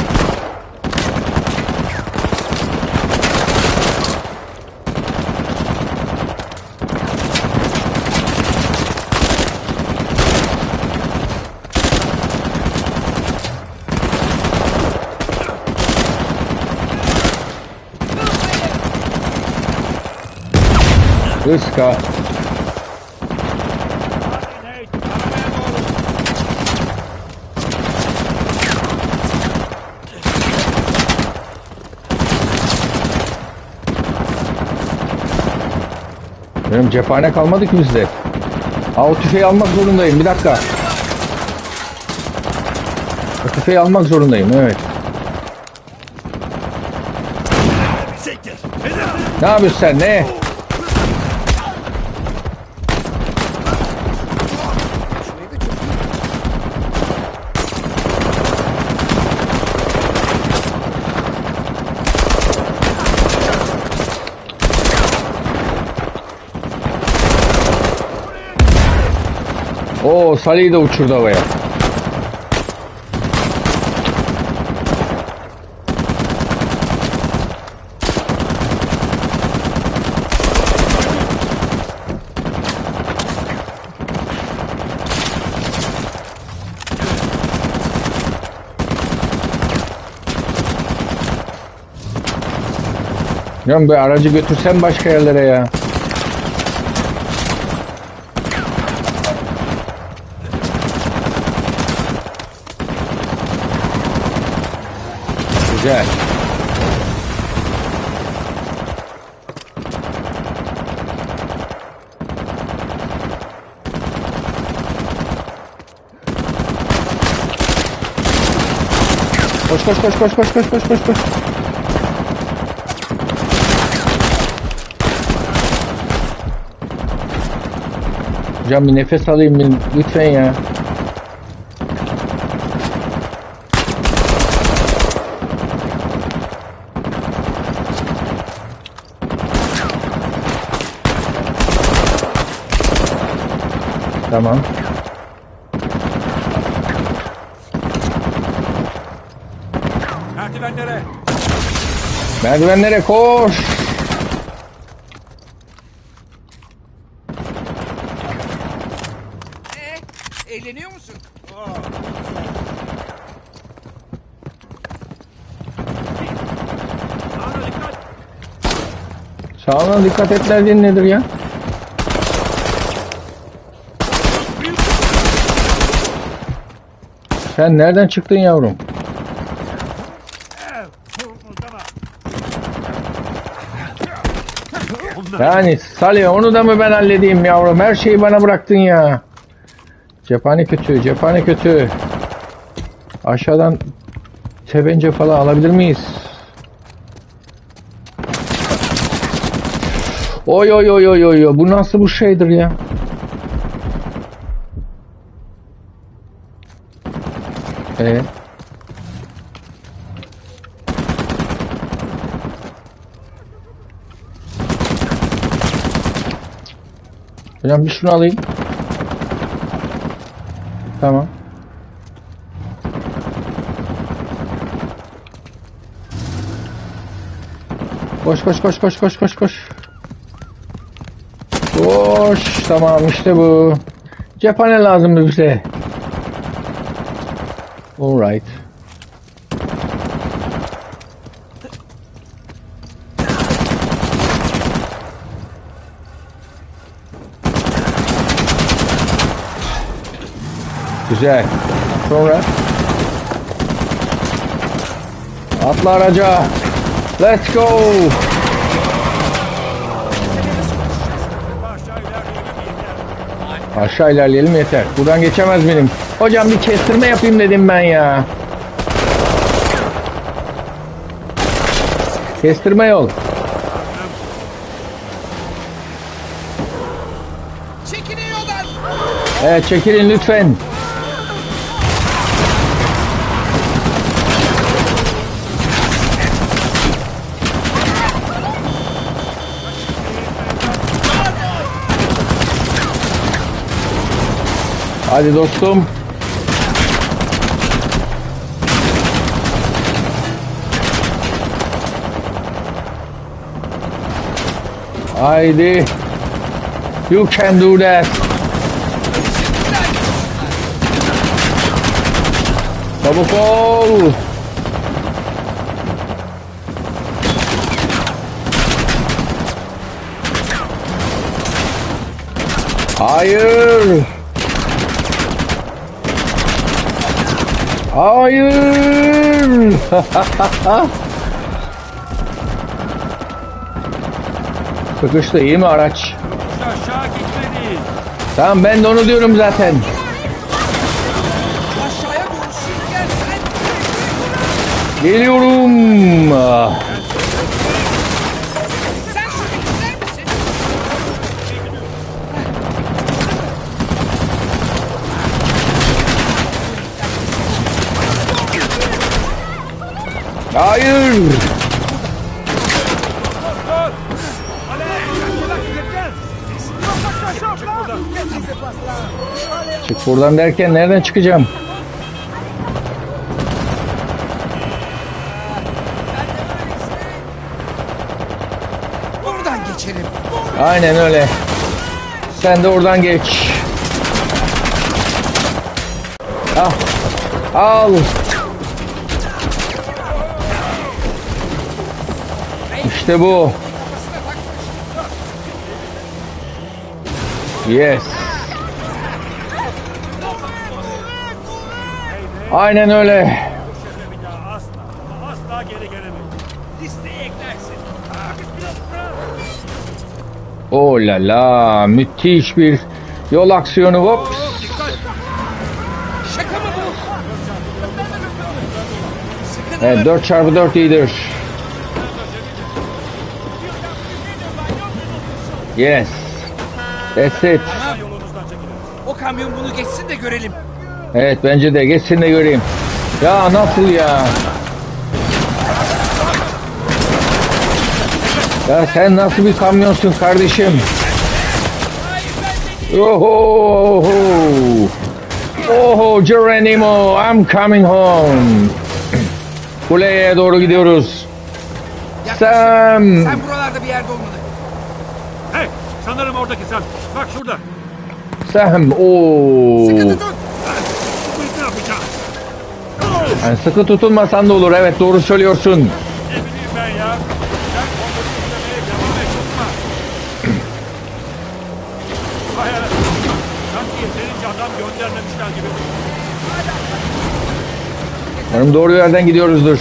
Iska. Benim cephane kalmadı ki bizde. Aa, o tüfeği almak zorundayım. Bir dakika. O tüfeği almak zorundayım. Evet. Ne yapıyorsun sen? Ne? O Sully'yi de uçurdu havaya. Ya bir aracı götürsen başka yerlere ya. Güzel. Koş koş koş koş koş koş koş koş koş. Hocam bir nefes alayım bir, lütfen ya. Tamam. Merdivenlere. Merdivenlere koş. Ee, eğleniyor musun? Oh. Sağına dikkat et dediğin nedir ya? Sen nereden çıktın yavrum? Yani Sully onu da mı ben halledeyim yavrum? Her şeyi bana bıraktın ya. Cephane kötü, cephane kötü. Aşağıdan tepence falan alabilir miyiz? Oy oy oy oy oy. Bu nasıl bu şeydir ya? Ee? Hocam bir şunu alayım. Tamam. Koş koş koş koş koş koş koş. Koş. Tamam işte bu. Cephane lazımdı bize. Alright. Güzel. Sonra atla araca. Let's go. Aşağı ilerleyelim yeter. Buradan geçemez benim. Hocam bir kestirme yapayım dedim ben ya. Kestirme yol. Çekilin yoldan. Evet çekilin lütfen. Hadi dostum. Haydi. You can do that. Çabuk ol. Hayır. Hayır. Sıkıştı iyi mi araç? Aşağı gitmedi. Tamam ben de onu diyorum zaten. Aşağıya doğru geliyorum. Hayır. Çık buradan derken nereden çıkacağım? Buradan geçelim. Aynen öyle. Sen de oradan geç. Al. Al. İşte bu. Yes. Aynen öyle. Oh la la, müthiş bir yol aksiyonu. Hop. Evet, dört çarpı dört iyidir. Yes. That's it. Aha, o kamyon bunu geçsin de görelim. Evet, bence de geçsin de göreyim. Ya nasıl ya? Ya sen nasıl bir kamyonsun kardeşim? Oho! Oho Geronimo, I'm coming home. Kuleye doğru gidiyoruz. Sam! Sen buralarda bir yerde olmalı. Hey, sanırım oradaki Sam. Bak şurada. Sam, ooo. Sıkı tutun. Yani sıkı tutulmasan da olur. Evet, doğru söylüyorsun. Ne bileyim ben ya. Umarım doğru yerden gidiyoruzdur.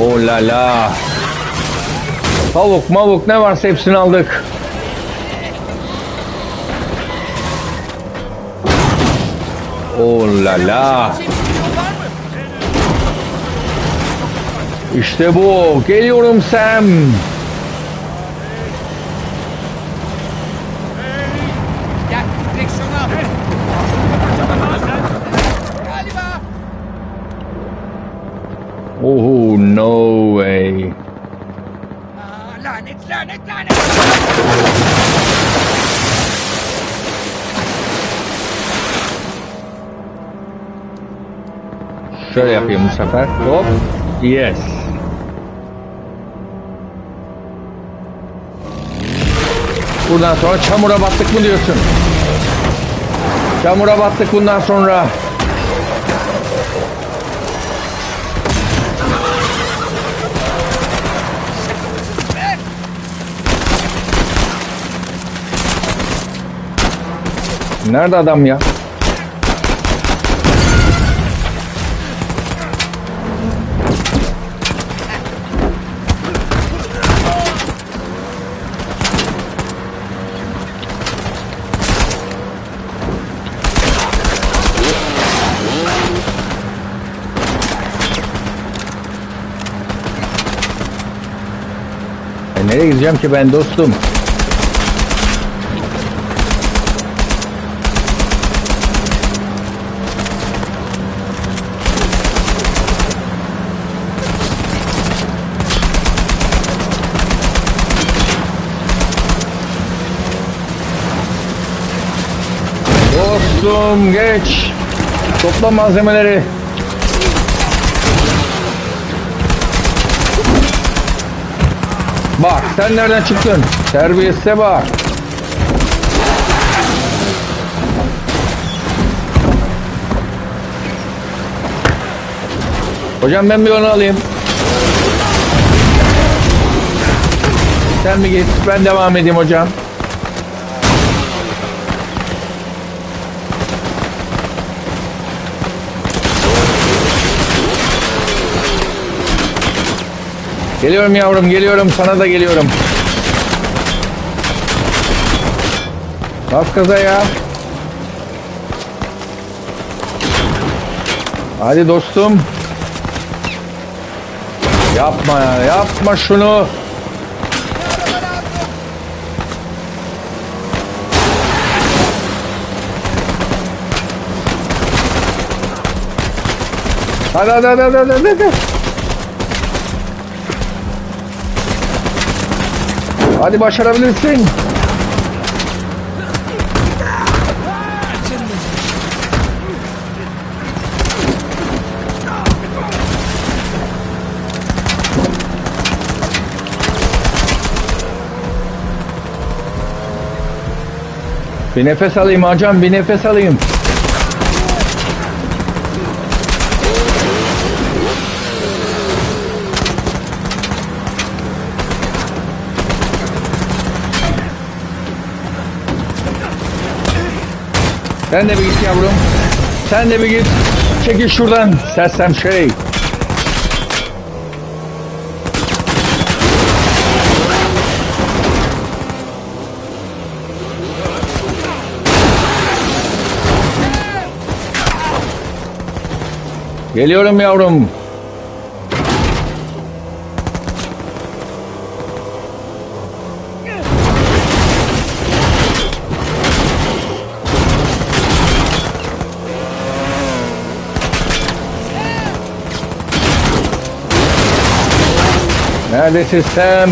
Oh la la. Tavuk mavuk ne varsa hepsini aldık. Oh la la. İşte bu. Geliyorum Sam. Oh no way. Lanet lanet lanet. Şöyle yapayım bu sefer. Hop. Yes. Buradan sonra çamura battık mı diyorsun? Çamura battık bundan sonra. Nerede adam ya? E nereye gideceğim ki ben dostum? Geç. Topla malzemeleri. Bak sen nereden çıktın? Terbiyesize bak. Hocam ben bir onu alayım. Sen mi git? Ben devam edeyim hocam. Geliyorum yavrum, geliyorum. Sana da geliyorum. Bas gaza ya. Hadi dostum. Yapma ya, yapma şunu. Hadi hadi hadi hadi hadi hadi. Hadi başarabilirsin. Bir nefes alayım hocam, bir nefes alayım. Sen de bir git yavrum. Sen de bir git. Çekil şuradan sersem şey. Geliyorum yavrum. Neredesin Sam?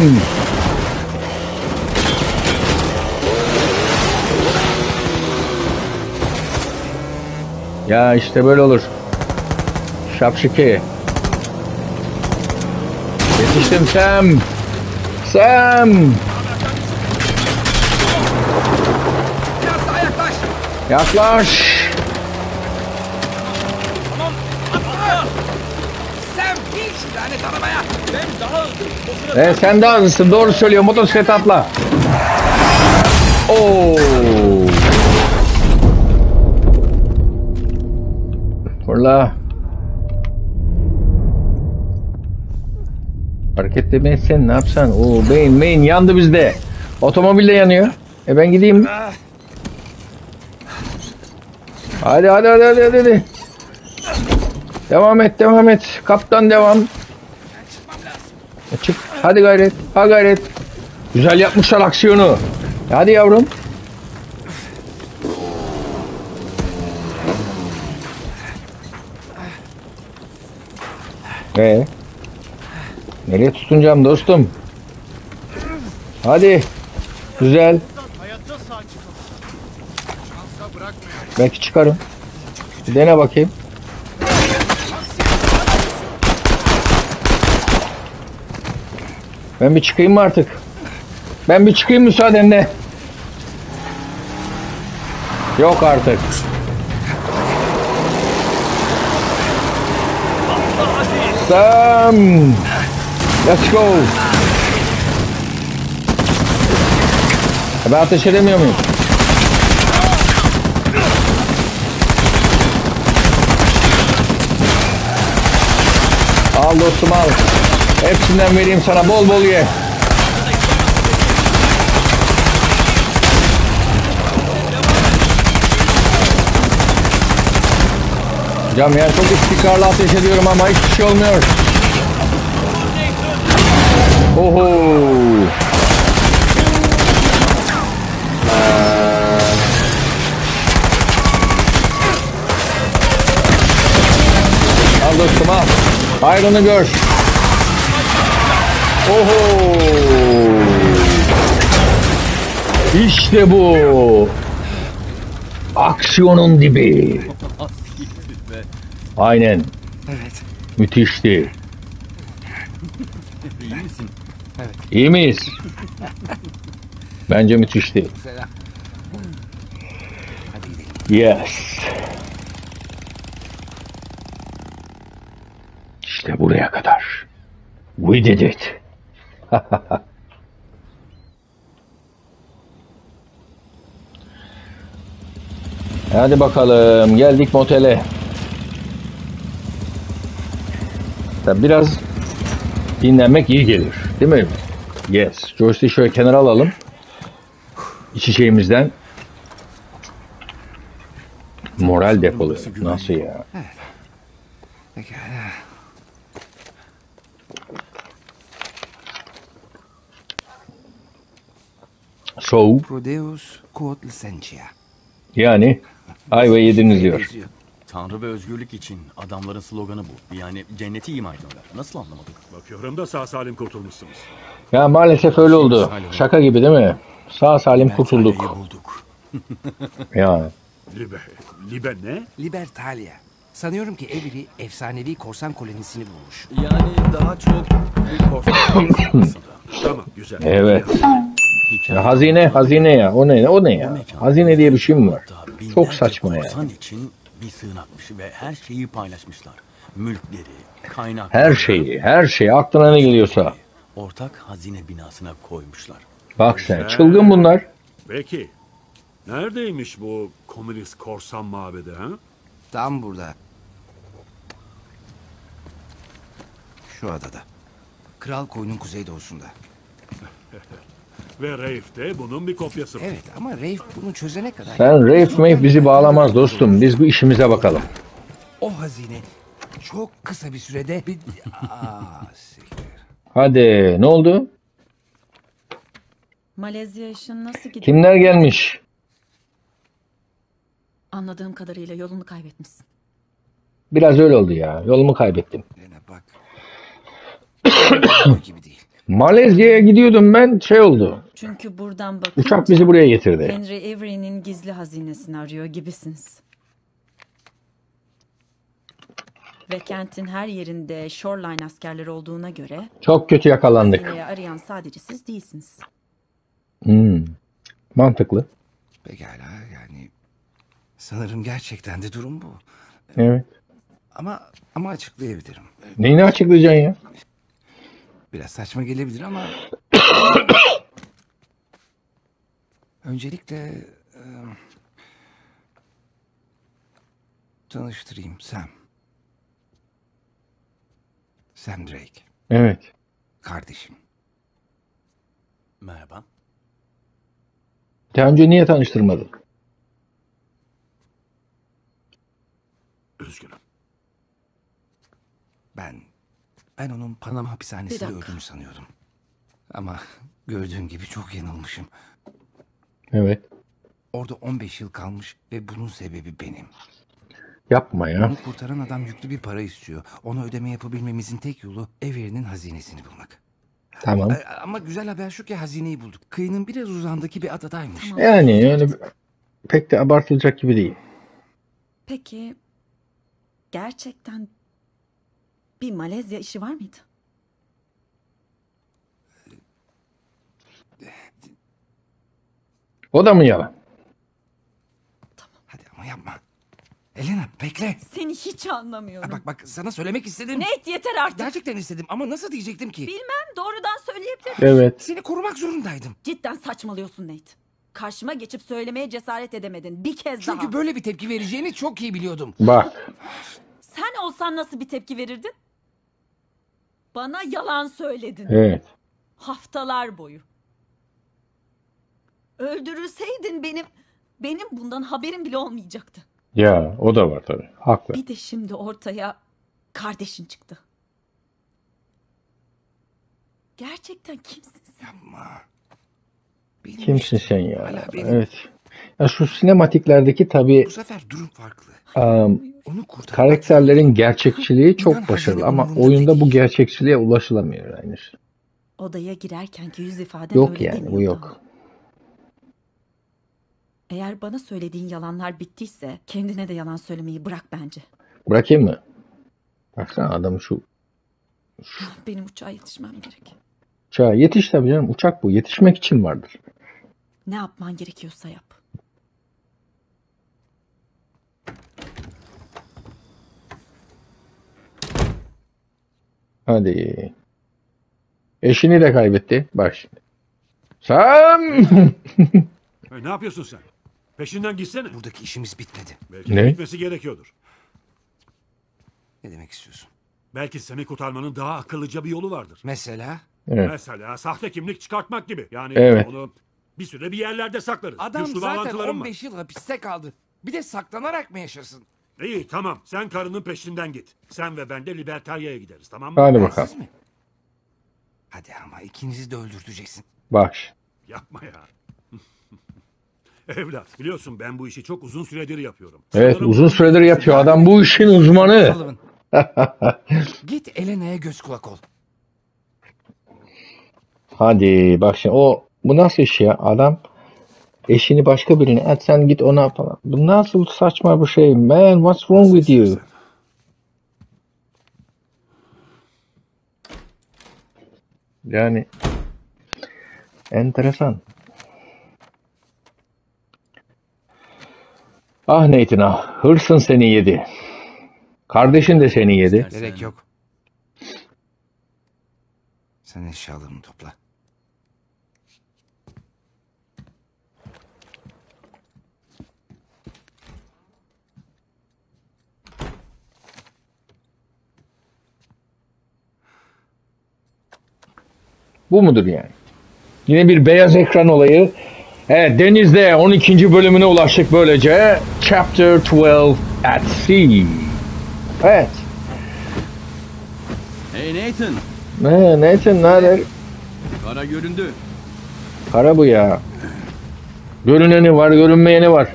Ya işte böyle olur. Şapşiki. Yetiştim Sam. Sam. Biraz daha yaklaş. Yaklaş. E sen de hızlısın, doğru söylüyor. Motosiklete atla. Oo. Fırla. Hareket etmeyin sen, ne yapsan? Oo, beyin beyin yandı bizde. Otomobil de yanıyor. E ben gideyim. Hadi hadi hadi hadi hadi. Devam et devam et. Kaptan devam. Çık. Hadi gayret. Ha gayret. Güzel yapmışlar aksiyonu. Hadi yavrum. Ee? Nereye tutunacağım dostum? Hadi. Güzel. Belki çıkarım. Bir dene bakayım. Ben bir çıkayım mı artık? Ben bir çıkayım müsaadenle. Yok artık. Sam. Let's go. Ben ateş edemiyor muyum? Al dostum al. Hepsinden vereyim sana, bol bol ye. Hocam ya çok istikrarlı ateş ediyorum ama hiçbir şey olmuyor. Oho. Al dostum al. Hayrını gör. Oho! İşte bu! Aksiyonun dibi! Aynen. Evet. Müthişti. İyi misin? Evet. İyi miyiz? Bence müthişti. Yes. İşte buraya kadar. We did it. Hadi bakalım, geldik motele. Biraz dinlenmek iyi gelir, değil mi? Yes. Joystick'i şöyle kenara alalım. İçeceğimizden. Moral depolu. Nasıl ya? So, yani ayva yediniz diyor. Tanrı ve özgürlük için adamların sloganı bu. Yani cenneti ima ediyorlar. Nasıl anlamadık? Bakıyorum da sağ salim kurtulmuşsunuz. Ya maalesef öyle oldu. Şaka gibi değil mi? Sağ salim kurtulduk. Ya. Liber, liber ne? Libertalia. Sanıyorum ki Avery efsanevi korsan kolonisini bulmuş. Yani daha çok bir korsan kolonisini. Tamam, güzel. Evet. Ya hazine, hazine ya. O ne? O ne ya? Hazine diye bir şey mi var? Çok saçma ya. Her şeyi, her şeyi. Aklına ne geliyorsa. Ortak hazine binasına koymuşlar. Bak sen, çılgın bunlar. Peki, neredeymiş bu komünist korsan mabedi ha? Tam burada. şu adada. Kral koyunun kuzeydoğusunda. Ve Rafe de bunun bir kopyası. Evet ama Rafe bunu çözene kadar... Sen Rafe Rafe bizi bağlamaz dostum. Biz bu işimize bakalım. O hazine çok kısa bir sürede... Bir... Aa, hadi ne oldu? Malezya işin nasıl gidiyor? Kimler gelmiş? Anladığım kadarıyla yolunu kaybetmişsin. Biraz öyle oldu ya. Yolumu kaybettim. Malezya'ya gidiyordum ben. Şey oldu. Çünkü buradan bakın. Uçak bizi buraya getirdi. Henry Avery'nin gizli hazinesini arıyor gibisiniz. Ve kentin her yerinde shoreline askerleri olduğuna göre... Çok kötü yakalandık. Arayan sadece siz değilsiniz. Hmm. Mantıklı. Pekala yani... Sanırım gerçekten de durum bu. Evet. Ama ama açıklayabilirim. Neyini açıklayacaksın ya? Biraz saçma gelebilir ama öncelikle e, tanıştırayım Sam. Sam Drake. Evet. Kardeşim. Merhaba. Daha önce niye tanıştırmadın? Üzgünüm. Ben, ben onun Panama Hapishanesi'nde öldüğünü sanıyordum. Ama gördüğüm gibi çok yanılmışım. Evet. Orada on beş yıl kalmış ve bunun sebebi benim. Yapma ya. Onu kurtaran adam yüklü bir para istiyor. Onu ödeme yapabilmemizin tek yolu Avery'nin hazinesini bulmak. Tamam. Ama güzel haber şu ki hazineyi bulduk. Kıyının biraz uzandaki bir adadaymış. Tamam. Yani, yani pek de abartılacak gibi değil. Peki... Gerçekten bir Malezya işi var mıydı? O da mı yalan? Tamam. Hadi ama yapma. Elena bekle. Seni hiç anlamıyorum. Ha, bak bak sana söylemek istedim. Nate yeter artık. Gerçekten istedim ama nasıl diyecektim ki? Bilmem, doğrudan söyleyebilirim. Evet. Seni korumak zorundaydım. Cidden saçmalıyorsun Nate. Karşıma geçip söylemeye cesaret edemedin bir kez daha. Çünkü böyle bir tepki vereceğini çok iyi biliyordum. Bak. Sen olsan nasıl bir tepki verirdin? Bana yalan söyledin. Evet. Haftalar boyu. Öldürülseydin benim benim bundan haberim bile olmayacaktı. Ya o da var tabii. Haklı. Bir de şimdi ortaya kardeşin çıktı. Gerçekten kimsin sen? Yapma. Benim kimsin sen ya? Evet. Ya şu sinematiklerdeki tabii bu sefer durum farklı. Um, Onu karakterlerin gerçekçiliği çok başarılı ama oyunda bu gerçekçiliğe ulaşılamıyor aynı şey. Odaya girerkenki yüz ifaden yok öyle yani demiyordu. Bu yok. Eğer bana söylediğin yalanlar bittiyse kendine de yalan söylemeyi bırak bence. Bırakayım mı? Baksana adam şu. şu. Benim uçağa yetişmem gerek. Uçağa yetiş tabii canım. Uçak bu. Yetişmek için vardır. Ne yapman gerekiyorsa yap. Hadi. Eşini de kaybetti. Bak şimdi. Sam! Ne yapıyorsun sen? Peşinden gitsene. Buradaki işimiz bitmedi. Belki ne? Bitmesi gerekiyordur. Ne demek istiyorsun? Belki seni kurtarmanın daha akıllıca bir yolu vardır. Mesela? Evet. Mesela sahte kimlik çıkartmak gibi. Yani evet. Onu... Bir süre bir yerlerde saklarız. Adam güçlü zaten on beş yıl var. Hapiste kaldı. Bir de saklanarak mı yaşasın? İyi tamam. Sen karının peşinden git. Sen ve ben de Libertalia'ya gideriz tamam mı? Hadi bakalım. Siz mi? Hadi ama ikinizi de öldürteceksin. Bak. Yapma ya. Evlat biliyorsun ben bu işi çok uzun süredir yapıyorum. Evet sanırım uzun süredir yapıyor. Adam bu işin uzmanı. Git Elena'ya göz kulak ol. Hadi bak şimdi o... Bu nasıl iş ya? Adam eşini başka birine et sen git ona falan. Bu nasıl saçma bir şey? Man, what's wrong with you? Yani enteresan. Ah Nathan ah. Hırsın seni yedi. Kardeşin de seni yedi. Gerek yok. Sen eşyalarını topla. Bu mudur yani? Yine bir beyaz ekran olayı. Evet, denizde on ikinci bölümüne ulaştık böylece. Chapter twelve at sea. Evet. Hey Nathan. Ne Nathan, ne haber? Kara göründü. Kara bu ya. Görüneni var, görünmeyeni var.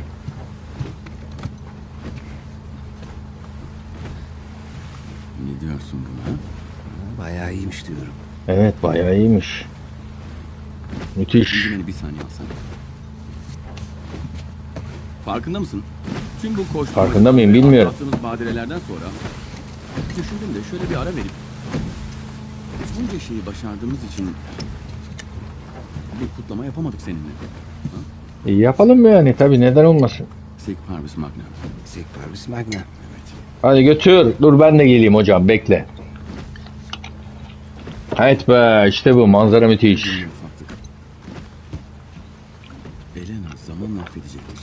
Ne diyorsun buna? Bayağı iyiymiş diyorum. Evet, bayağı iyiymiş. Müthiş. Bir saniye alsana. Farkında mısın? Tüm bu koşu. Farkında mıyım bilmiyorum. Yaptığımız badirelerden sonra düşündüm de şöyle bir ara verip bunca şeyi başardığımız için bir kutlama yapamadık seninle. E, yapalım yani tabii, neden olmasın? Sek parvis magna. Sek parvis magna. Evet. Hadi götür. Dur ben de geleyim hocam, bekle. Evet be, işte bu manzara müthiş. Elena zamanla affedecektir.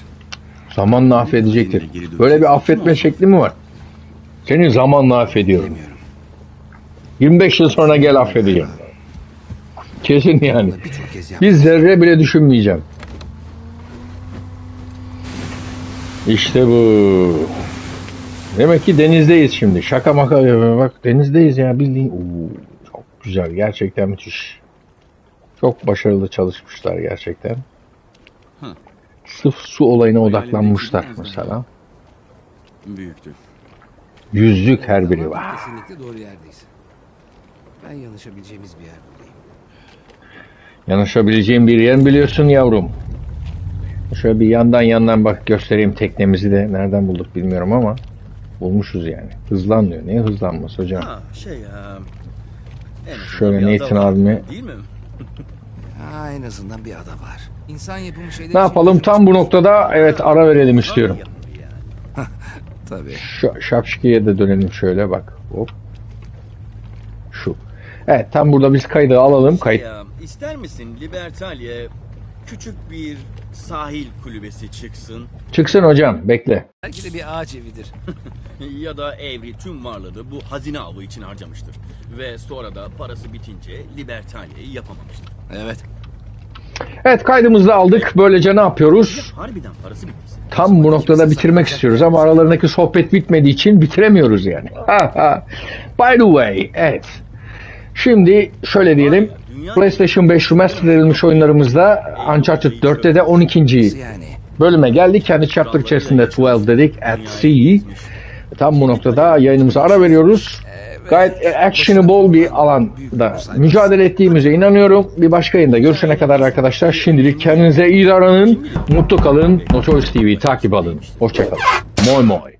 Zamanla affedecektir. Böyle bir affetme şekli mi var? Seni zamanla affediyorum. yirmi beş yıl sonra gel affedeceğim. Kesin yani. Bir zerre bile düşünmeyeceğim. İşte bu. Demek ki denizdeyiz şimdi. Şaka maka bak, denizdeyiz ya bildiğin. Oo, çok güzel, gerçekten müthiş. Çok başarılı çalışmışlar gerçekten. Sırf su olayına odaklanmışlar mesela. Büyüktür. Yüzlük her biri var. Kesinlikle doğru yerdeyiz. Ben yanaşabileceğimiz bir yer bulayım. Yanaşabileceğim bir yer biliyorsun yavrum. Şöyle bir yandan yandan bak göstereyim teknemizi de. Nereden bulduk bilmiyorum ama bulmuşuz yani. Hızlanıyor. Niye hızlanması hocam? Ha, şey ya. Şöyle Nathan abimi. Değil mi? Ha, en azından bir ada var. İnsan yapımı şeyler. Ne yapalım tam bu noktada, evet, ara verelim istiyorum. Tabii. Şapşki'ye de dönelim şöyle bak. Hop. Şu. Evet, tam burada biz kaydı alalım. Kayıt. Şey ya, ister misin Libertalia küçük bir sahil kulübesi çıksın? Çıksın hocam, bekle. Belki de bir ağaç evidir. Ya da Avery tüm varlığını bu hazine avı için harcamıştır. Ve sonra da parası bitince Libertalia'yı yapamamıştır. Evet. Evet, kaydımızı aldık. Böylece ne yapıyoruz? Harbiden parası bittiyse. Tam bu noktada bitirmek istiyoruz ama aralarındaki sohbet bitmediği için bitiremiyoruz yani. By the way, evet. Şimdi şöyle diyelim. PlayStation beş remaster edilmiş oyunlarımızda Uncharted dörtte de on ikinci bölüme geldik. Kendi chapter içerisinde on iki dedik. At Sea. Tam bu noktada yayınımıza ara veriyoruz. Gayet actionable bir alanda mücadele ettiğimize inanıyorum. Bir başka yayında görüşene kadar arkadaşlar, şimdilik kendinize iyi davranın, mutlu kalın, Notorious T V takip alın. Hoşça kalın. Moy moy.